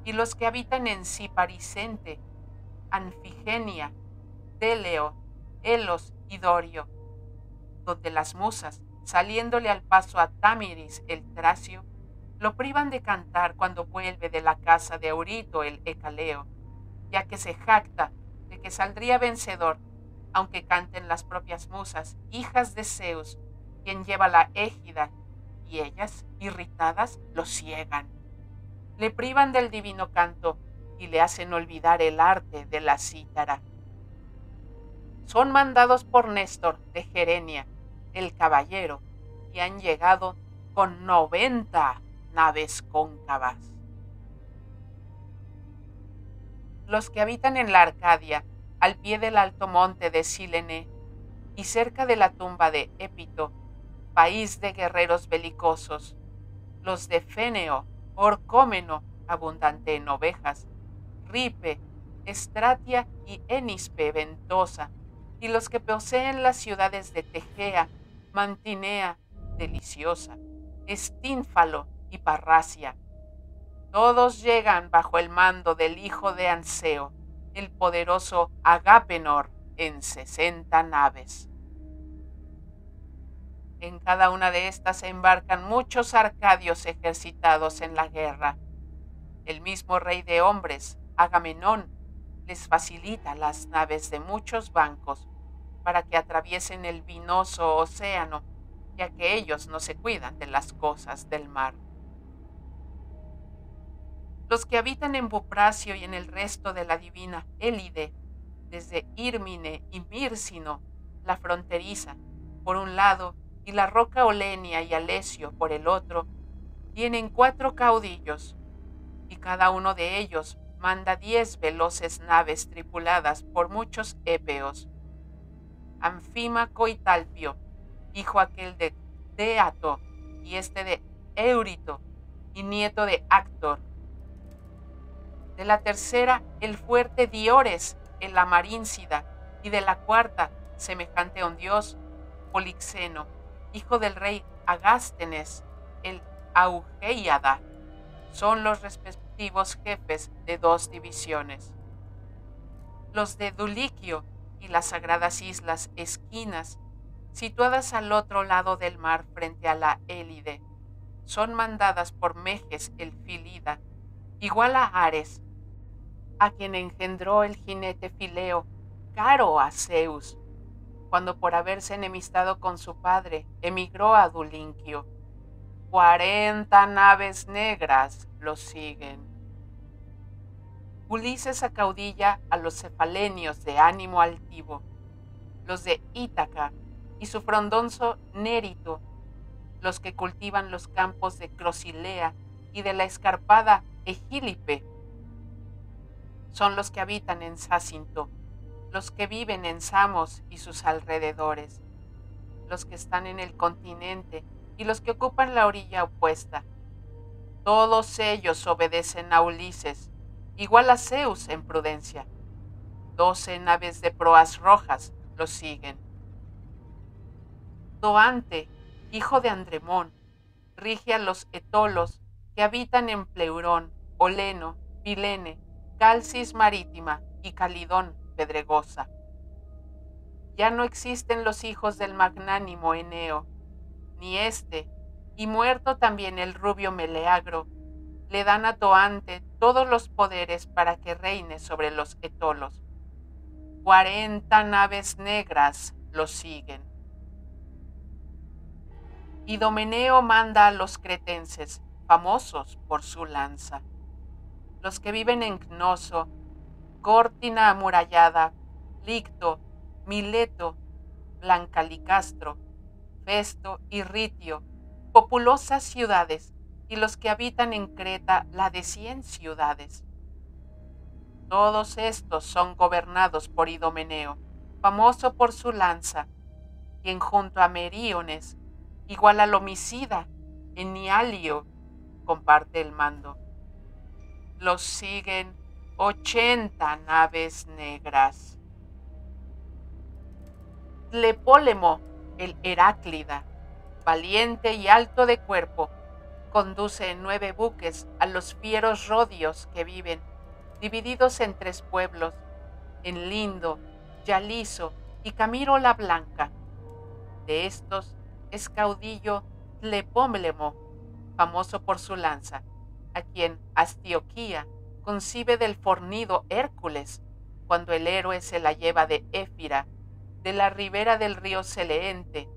y los que habitan en Ciparicente, Anfigenia, Teleo, Elos y Dorio, donde las musas, saliéndole al paso a Tamiris el tracio, lo privan de cantar cuando vuelve de la casa de Eurito el Ecaleo, ya que se jacta de que saldría vencedor, aunque canten las propias musas, hijas de Zeus, quien lleva la égida, y ellas, irritadas, lo ciegan. Le privan del divino canto y le hacen olvidar el arte de la cítara. Son mandados por Néstor de Gerenia, el caballero, y han llegado con noventa naves cóncavas. Los que habitan en la Arcadia, al pie del alto monte de Silene y cerca de la tumba de Épito, país de guerreros belicosos, los de Féneo, Orcómeno, abundante en ovejas, Ripe, Estratia y Enispe ventosa, y los que poseen las ciudades de Tegea, Mantinea, deliciosa, Estínfalo y Parracia. Todos llegan bajo el mando del hijo de Anseo, el poderoso Agapenor, en sesenta naves. En cada una de estas se embarcan muchos arcadios ejercitados en la guerra. El mismo rey de hombres, Agamenón, les facilita las naves de muchos bancos para que atraviesen el vinoso océano, ya que ellos no se cuidan de las cosas del mar. Los que habitan en Bopracio y en el resto de la divina Élide, desde Írmine y Mírsino, la fronteriza, por un lado, y la roca Olenia y Alesio por el otro, tienen cuatro caudillos, y cada uno de ellos manda diez veloces naves tripuladas por muchos épeos. Anfímaco y Talpio, hijo aquel de Teato, y este de Eurito, y nieto de Actor. De la tercera, el fuerte Diores, el amarincida, y de la cuarta, semejante a un dios, Polixeno, hijo del rey Agástenes, el Augeiada. Son los respectivos jefes de dos divisiones. Los de Duliquio y las sagradas islas Esquinas, situadas al otro lado del mar frente a la Élide, son mandadas por Meges el Filida, igual a Ares, a quien engendró el jinete Fileo, caro a Zeus, cuando por haberse enemistado con su padre emigró a Duliquio. Cuarenta naves negras lo siguen. Ulises acaudilla a los cefalenios de ánimo altivo, los de Ítaca y su frondoso Nérito, los que cultivan los campos de Crosilea y de la escarpada Egílipe. Son los que habitan en Sácinto, los que viven en Samos y sus alrededores, los que están en el continente y los que ocupan la orilla opuesta. Todos ellos obedecen a Ulises, igual a Zeus en prudencia. Doce naves de proas rojas los siguen. Doante, hijo de Andremón, rige a los etolos que habitan en Pleurón, Oleno, Pilene, Calcis marítima y Calidón pedregosa. Ya no existen los hijos del magnánimo Eneo, ni este, y muerto también el rubio Meleagro, le dan a Toante todos los poderes para que reine sobre los etolos. Cuarenta naves negras lo siguen. Idomeneo manda a los cretenses, famosos por su lanza. Los que viven en Cnoso, Córtina amurallada, Licto, Mileto, Blancalicastro, Festo y Ritio, populosas ciudades, y los que habitan en Creta la de cien ciudades. Todos estos son gobernados por Idomeneo, famoso por su lanza, quien junto a Meriones, igual al homicida, Enialio, comparte el mando. Los siguen ochenta naves negras. Tlepólemo, el Heráclida, valiente y alto de cuerpo, conduce en nueve buques a los fieros rodios que viven, divididos en tres pueblos, en Lindo, Yaliso y Camiro la Blanca. De estos es caudillo Tlepólemo, famoso por su lanza, a quien Astioquía concibe del fornido Hércules, cuando el héroe se la lleva de Éfira, de la ribera del río Seleente,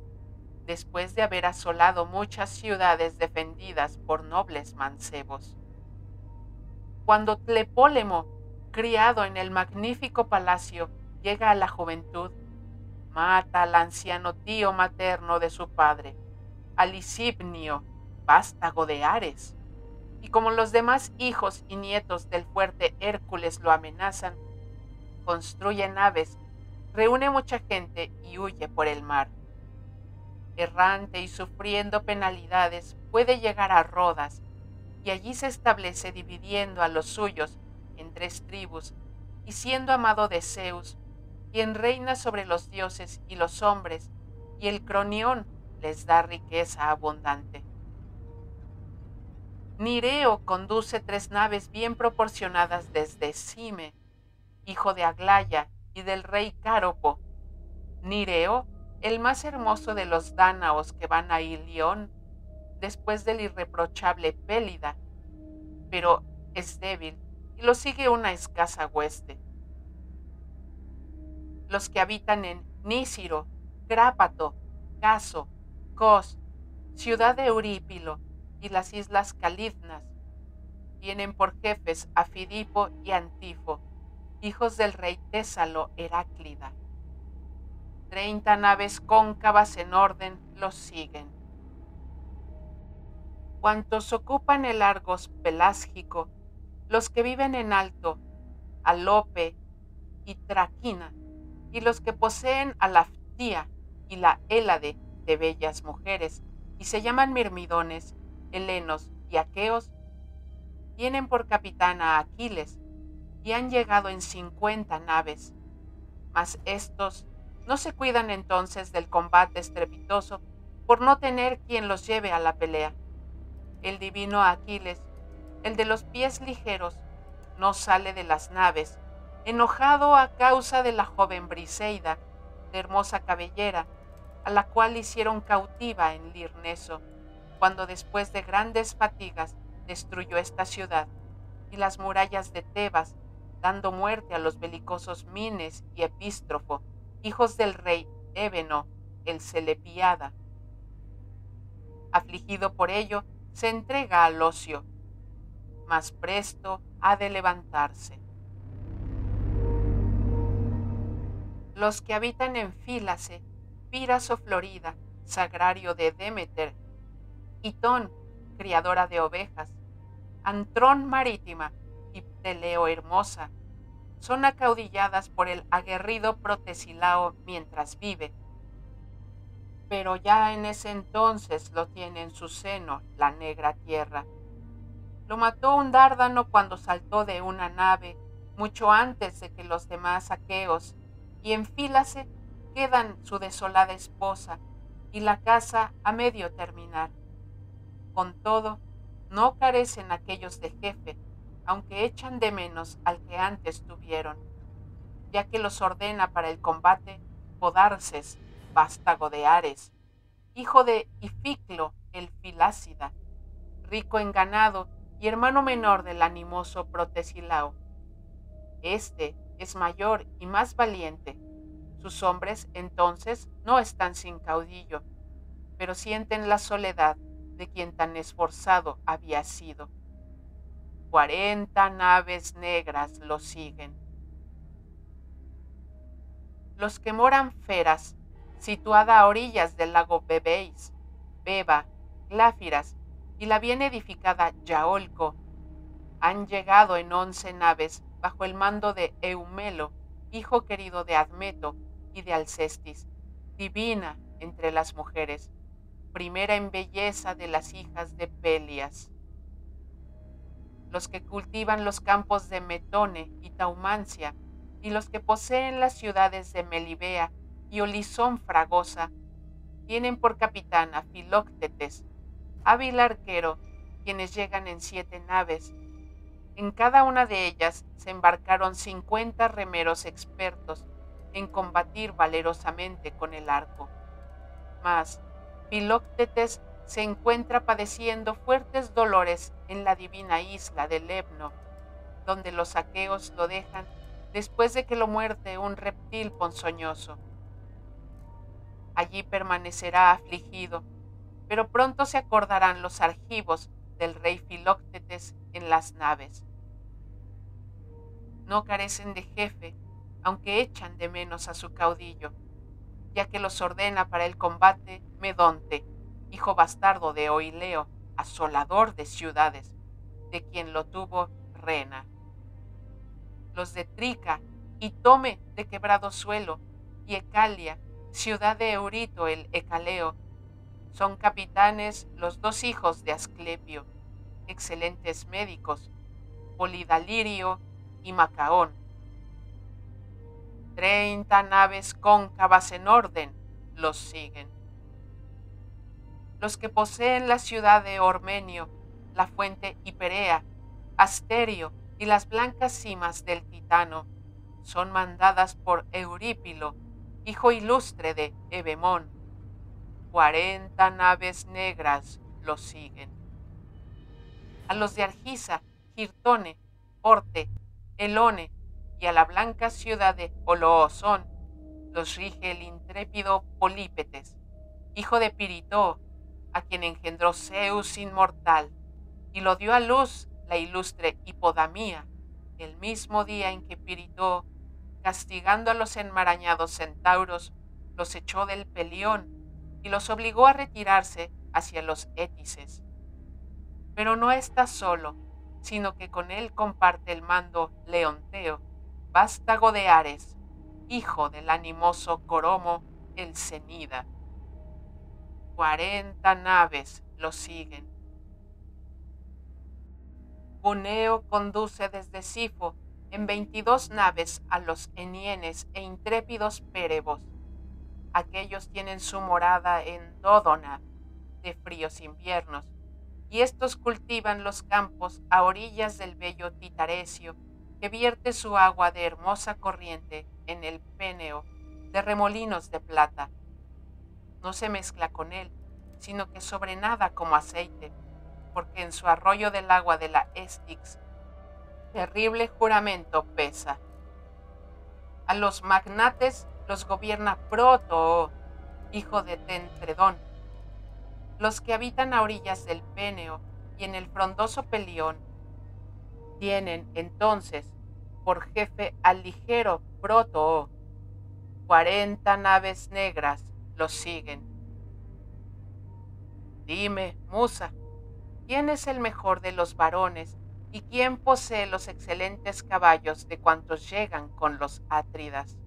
después de haber asolado muchas ciudades defendidas por nobles mancebos. Cuando Tlepólemo, criado en el magnífico palacio, llega a la juventud, mata al anciano tío materno de su padre, a Lisibnio, vástago de Ares, y como los demás hijos y nietos del fuerte Hércules lo amenazan, construye naves, reúne mucha gente y huye por el mar. Errante y sufriendo penalidades, puede llegar a Rodas, y allí se establece dividiendo a los suyos en tres tribus, y siendo amado de Zeus, quien reina sobre los dioses y los hombres, y el Cronión les da riqueza abundante. Nireo conduce tres naves bien proporcionadas desde Cime, hijo de Aglaya, y del rey Cáropo. Nireo, el más hermoso de los dánaos que van a Ilión, después del irreprochable Pélida, pero es débil y lo sigue una escasa hueste. Los que habitan en Nísiro, Crápato, Caso, Cos, ciudad de Eurípilo y las islas Calidnas, tienen por jefes a Fidipo y Antifo, hijos del rey Tésalo Heráclida. Treinta naves cóncavas en orden los siguen. Cuantos ocupan el Argos pelágico, los que viven en Alto, Alope y Traquina, y los que poseen a la Ftía y la Hélade de bellas mujeres, y se llaman mirmidones, helenos y aqueos, tienen por capitán a Aquiles, y han llegado en cincuenta naves. Mas estos no se cuidan entonces del combate estrepitoso por no tener quien los lleve a la pelea. El divino Aquiles, el de los pies ligeros, no sale de las naves, enojado a causa de la joven Briseida, de hermosa cabellera, a la cual hicieron cautiva en Lirneso, cuando después de grandes fatigas destruyó esta ciudad y las murallas de Tebas, dando muerte a los belicosos Mines y Epístrofo, hijos del rey Ébeno, el Celepíada. Afligido por ello, se entrega al ocio, mas presto ha de levantarse. Los que habitan en Fílace, Piras o Florida, sagrario de Demeter, Itón, criadora de ovejas, Antrón marítima y Pteleo hermosa, son acaudilladas por el aguerrido Protesilao mientras vive, pero ya en ese entonces lo tiene en su seno la negra tierra. Lo mató un dárdano cuando saltó de una nave, mucho antes de que los demás aqueos, y en Fílace quedan su desolada esposa y la casa a medio terminar. Con todo, no carecen aquellos de jefe, aunque echan de menos al que antes tuvieron, ya que los ordena para el combate Podarces, vástago de Ares, hijo de Ificlo el Filácida, rico en ganado y hermano menor del animoso Protesilao. Este es mayor y más valiente. Sus hombres, entonces, no están sin caudillo, pero sienten la soledad de quien tan esforzado había sido. Cuarenta naves negras lo siguen. Los que moran Feras, situada a orillas del lago Bebéis, Beba, Gláfiras y la bien edificada Yaolco, han llegado en once naves bajo el mando de Eumelo, hijo querido de Admeto y de Alcestis, divina entre las mujeres, primera en belleza de las hijas de Pelias. Los que cultivan los campos de Metone y Taumancia, y los que poseen las ciudades de Melibea y Olisón Fragosa, tienen por capitán a Filóctetes, hábil arquero, quienes llegan en siete naves. En cada una de ellas se embarcaron cincuenta remeros expertos en combatir valerosamente con el arco. Mas Filóctetes se encuentra padeciendo fuertes dolores en la divina isla del Lemno, donde los aqueos lo dejan después de que lo muerde un reptil ponzoñoso. Allí permanecerá afligido, pero pronto se acordarán los argivos del rey Filóctetes en las naves. No carecen de jefe, aunque echan de menos a su caudillo, ya que los ordena para el combate Medonte, hijo bastardo de Oileo, asolador de ciudades, de quien lo tuvo Rena. Los de Trica y Tome de Quebrado Suelo y Ecalia, ciudad de Eurito el Ecaleo, son capitanes los dos hijos de Asclepio, excelentes médicos, Polidalirio y Macaón. Treinta naves cóncavas en orden los siguen. Los que poseen la ciudad de Ormenio, la fuente Hiperea, Asterio y las blancas cimas del Titano, son mandadas por Eurípilo, hijo ilustre de Evemón. Cuarenta naves negras los siguen. A los de Argisa, Girtone, Orte, Elone y a la blanca ciudad de Oloosón los rige el intrépido Polípetes, hijo de Pirito, a quien engendró Zeus inmortal, y lo dio a luz la ilustre Hipodamía, el mismo día en que Pirito, castigando a los enmarañados centauros, los echó del Pelión y los obligó a retirarse hacia los Étices. Pero no está solo, sino que con él comparte el mando Leonteo, vástago de Ares, hijo del animoso Coromo el Cenida. Cuarenta naves lo siguen. Cuneo conduce desde Sifo en veintidós naves a los enienes e intrépidos pérebos. Aquellos tienen su morada en Dódona, de fríos inviernos, y estos cultivan los campos a orillas del bello Titarecio, que vierte su agua de hermosa corriente en el Péneo de remolinos de plata. No se mezcla con él, sino que sobrenada como aceite, porque en su arroyo del agua de la Estix, terrible juramento pesa. A los magnates los gobierna Protoo, hijo de Tentredón. Los que habitan a orillas del Péneo y en el frondoso Pelión tienen entonces por jefe al ligero Protoo. Cuarenta naves negras los siguen. Dime, musa, ¿quién es el mejor de los varones y quién posee los excelentes caballos de cuantos llegan con los atridas?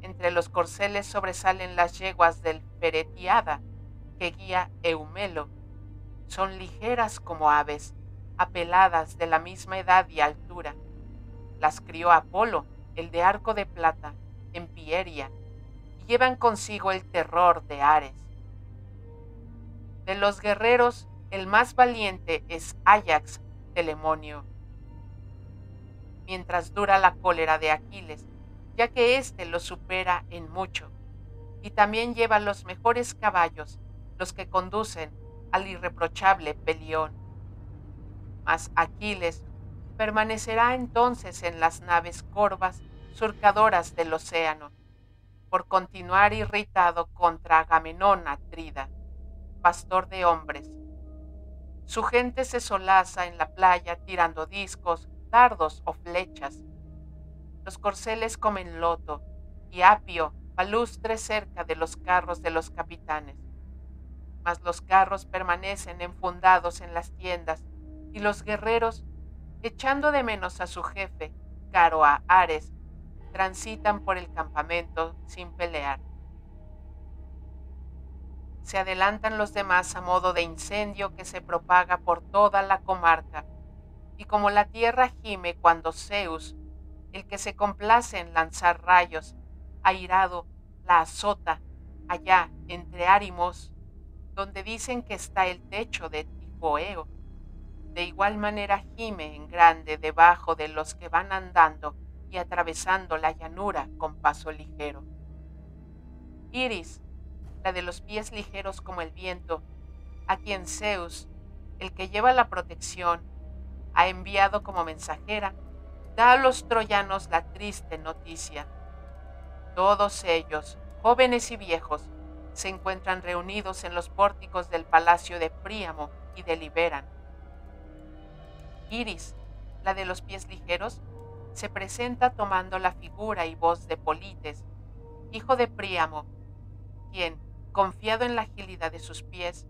Entre los corceles sobresalen las yeguas del Feretiada, que guía Eumelo. Son ligeras como aves, apeladas de la misma edad y altura. Las crió Apolo, el de arco de plata, en Pieria, y llevan consigo el terror de Ares. De los guerreros, el más valiente es Ajax, Telemonio. Mientras dura la cólera de Aquiles, ya que éste lo supera en mucho, y también lleva los mejores caballos, los que conducen al irreprochable Pelión. Mas Aquiles permanecerá entonces en las naves corvas surcadoras del océano, por continuar irritado contra Agamenón atrida, pastor de hombres. Su gente se solaza en la playa tirando discos, dardos o flechas. Los corceles comen loto y apio, palustre cerca de los carros de los capitanes. Mas los carros permanecen enfundados en las tiendas y los guerreros, echando de menos a su jefe, caro a Ares, transitan por el campamento sin pelear. Se adelantan los demás a modo de incendio que se propaga por toda la comarca, y como la tierra gime cuando Zeus, el que se complace en lanzar rayos, airado, la azota, allá entre Arimos, donde dicen que está el techo de Tifoeo. De igual manera gime en grande debajo de los que van andando y atravesando la llanura con paso ligero. Iris, la de los pies ligeros como el viento, a quien Zeus, el que lleva la protección, ha enviado como mensajera, da a los troyanos la triste noticia. Todos ellos, jóvenes y viejos, se encuentran reunidos en los pórticos del palacio de Príamo y deliberan. Iris, la de los pies ligeros, se presenta tomando la figura y voz de Polites, hijo de Príamo, quien, confiado en la agilidad de sus pies,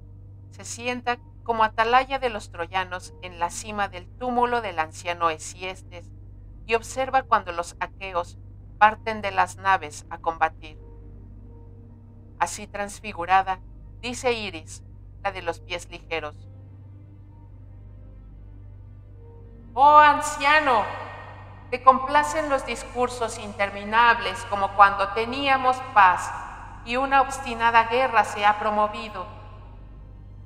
se sienta como atalaya de los troyanos en la cima del túmulo del anciano Esiestes y observa cuando los aqueos parten de las naves a combatir. Así transfigurada, dice Iris, la de los pies ligeros: «Oh anciano, te complacen los discursos interminables como cuando teníamos paz y una obstinada guerra se ha promovido.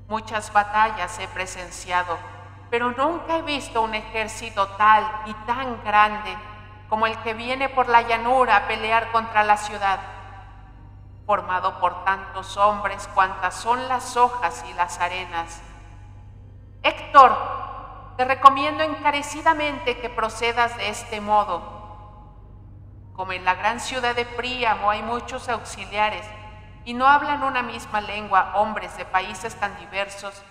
Muchas batallas he presenciado, pero nunca he visto un ejército tal y tan grande como el que viene por la llanura a pelear contra la ciudad, formado por tantos hombres cuantas son las hojas y las arenas. Héctor, te recomiendo encarecidamente que procedas de este modo. Como en la gran ciudad de Príamo hay muchos auxiliares y no hablan una misma lengua hombres de países tan diversos,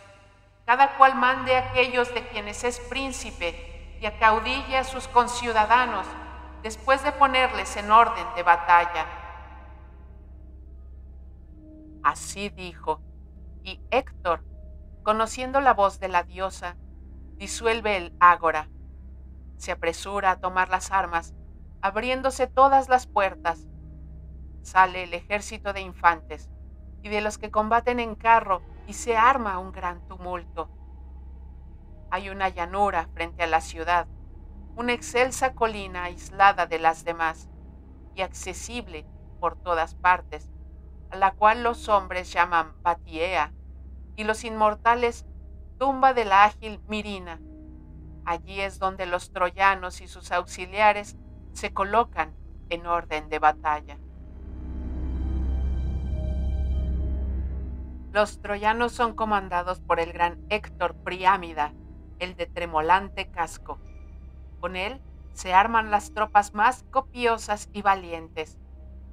cada cual mande a aquellos de quienes es príncipe y acaudille a sus conciudadanos después de ponerles en orden de batalla. Así dijo, y Héctor, conociendo la voz de la diosa, disuelve el ágora. Se apresura a tomar las armas, abriéndose todas las puertas. Sale el ejército de infantes y de los que combaten en carro y se arma un gran tumulto. Hay una llanura frente a la ciudad, una excelsa colina aislada de las demás y accesible por todas partes, a la cual los hombres llaman Batiea y los inmortales tumba de la ágil Mirina. Allí es donde los troyanos y sus auxiliares se colocan en orden de batalla. Los troyanos son comandados por el gran Héctor Priámida, el de tremolante casco. Con él se arman las tropas más copiosas y valientes,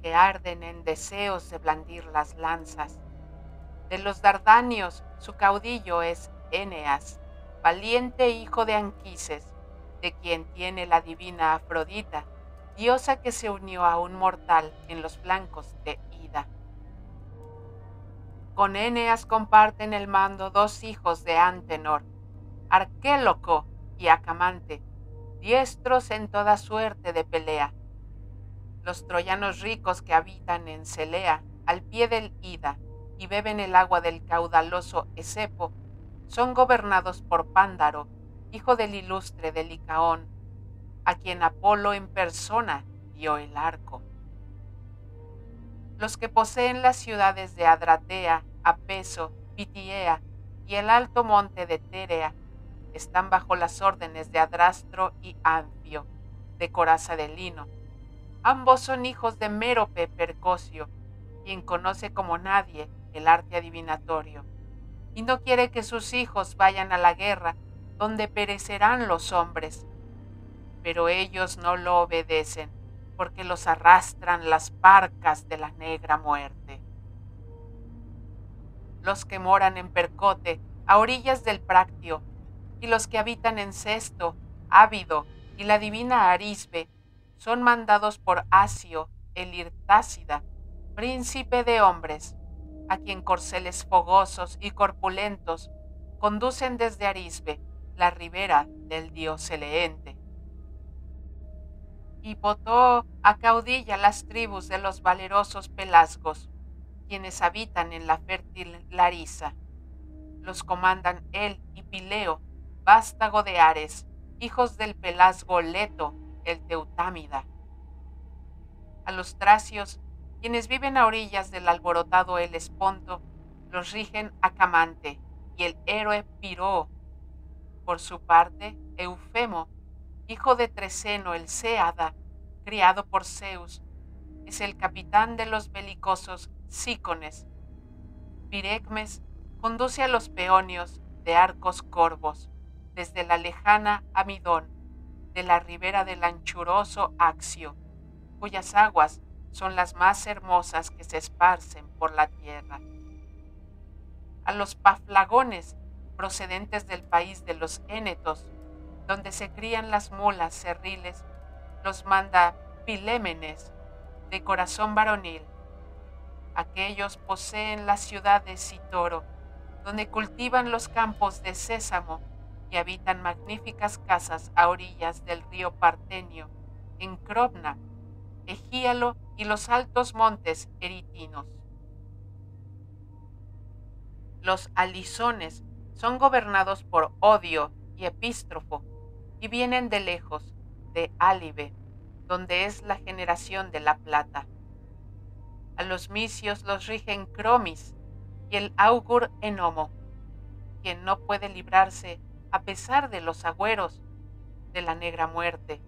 que arden en deseos de blandir las lanzas. De los dardanios, su caudillo es Eneas, valiente hijo de Anquises, de quien tiene la divina Afrodita, diosa que se unió a un mortal en los flancos de Ida. Con Eneas comparten el mando dos hijos de Antenor, Arquéloco y Acamante, diestros en toda suerte de pelea. Los troyanos ricos que habitan en Celea, al pie del Ida, y beben el agua del caudaloso Esepo, son gobernados por Pándaro, hijo del ilustre de Licaón, a quien Apolo en persona dio el arco. Los que poseen las ciudades de Adratea, Apeso, Pitiea y el alto monte de Térea están bajo las órdenes de Adrastro y Anfio, de coraza de lino. Ambos son hijos de Mérope Percocio, quien conoce como nadie el arte adivinatorio, y no quiere que sus hijos vayan a la guerra, donde perecerán los hombres. Pero ellos no lo obedecen, porque los arrastran las parcas de la negra muerte. Los que moran en Percote, a orillas del Prácteo, y los que habitan en Cesto, Ávido y la divina Arisbe, son mandados por Asio, el Hirtácida, príncipe de hombres, a quien corceles fogosos y corpulentos conducen desde Arisbe, la ribera del dios Eleente. Hipotoo acaudilla las tribus de los valerosos pelasgos, quienes habitan en la fértil Larisa. Los comandan él y Pileo, vástago de Ares, hijos del pelasgo Leto, el Teutámida. A los tracios, quienes viven a orillas del alborotado Helesponto, los rigen Acamante y el héroe Piroo. Por su parte, Eufemo, hijo de Treceno el Céada, criado por Zeus, es el capitán de los belicosos Sícones. Pirecmes conduce a los peonios de arcos corvos, desde la lejana Amidón, de la ribera del anchuroso Axio, cuyas aguas son las más hermosas que se esparcen por la tierra. A los paflagones, procedentes del país de los Énetos, donde se crían las mulas cerriles, los manda Pilémenes, de corazón varonil. Aquellos poseen la ciudad de Citoro, donde cultivan los campos de sésamo y habitan magníficas casas a orillas del río Partenio, en Crobna, Egíalo y los altos montes eritinos. Los alisones son gobernados por Odio y Epístrofo, y vienen de lejos, de Álibe, donde es la generación de la plata. A los misios los rigen Cromis y el augur Enomo, quien no puede librarse, a pesar de los agüeros, de la negra muerte,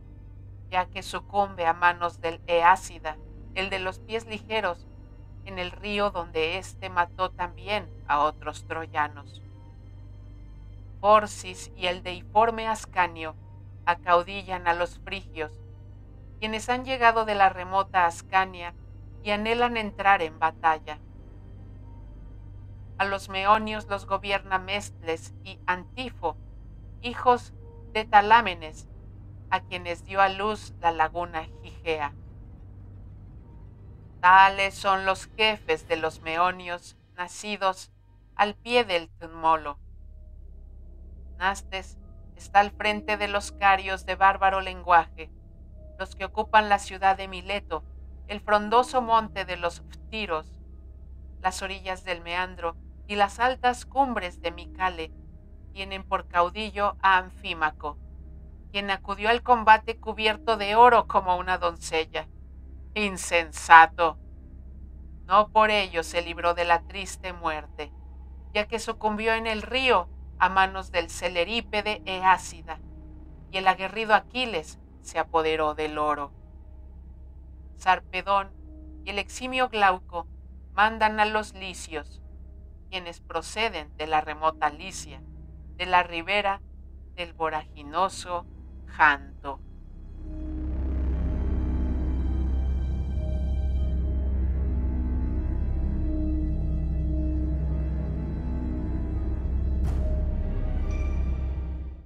ya que sucumbe a manos del Eácida, el de los pies ligeros, en el río donde éste mató también a otros troyanos. Forcis y el deiforme Ascanio acaudillan a los frigios, quienes han llegado de la remota Ascania y anhelan entrar en batalla. A los meonios los gobierna Mestles y Antifo, hijos de Talámenes, a quienes dio a luz la laguna Gigea. Tales son los jefes de los meonios nacidos al pie del Tmolo. Nastes está al frente de los carios de bárbaro lenguaje, los que ocupan la ciudad de Mileto, el frondoso monte de los Ptiros, las orillas del meandro y las altas cumbres de Micale. Tienen por caudillo a Anfímaco, quien acudió al combate cubierto de oro como una doncella. ¡Insensato! No por ello se libró de la triste muerte, ya que sucumbió en el río a manos del celerípede Eácida, y el aguerrido Aquiles se apoderó del oro. Sarpedón y el eximio Glauco mandan a los licios, quienes proceden de la remota Licia, de la ribera del voraginoso Janto.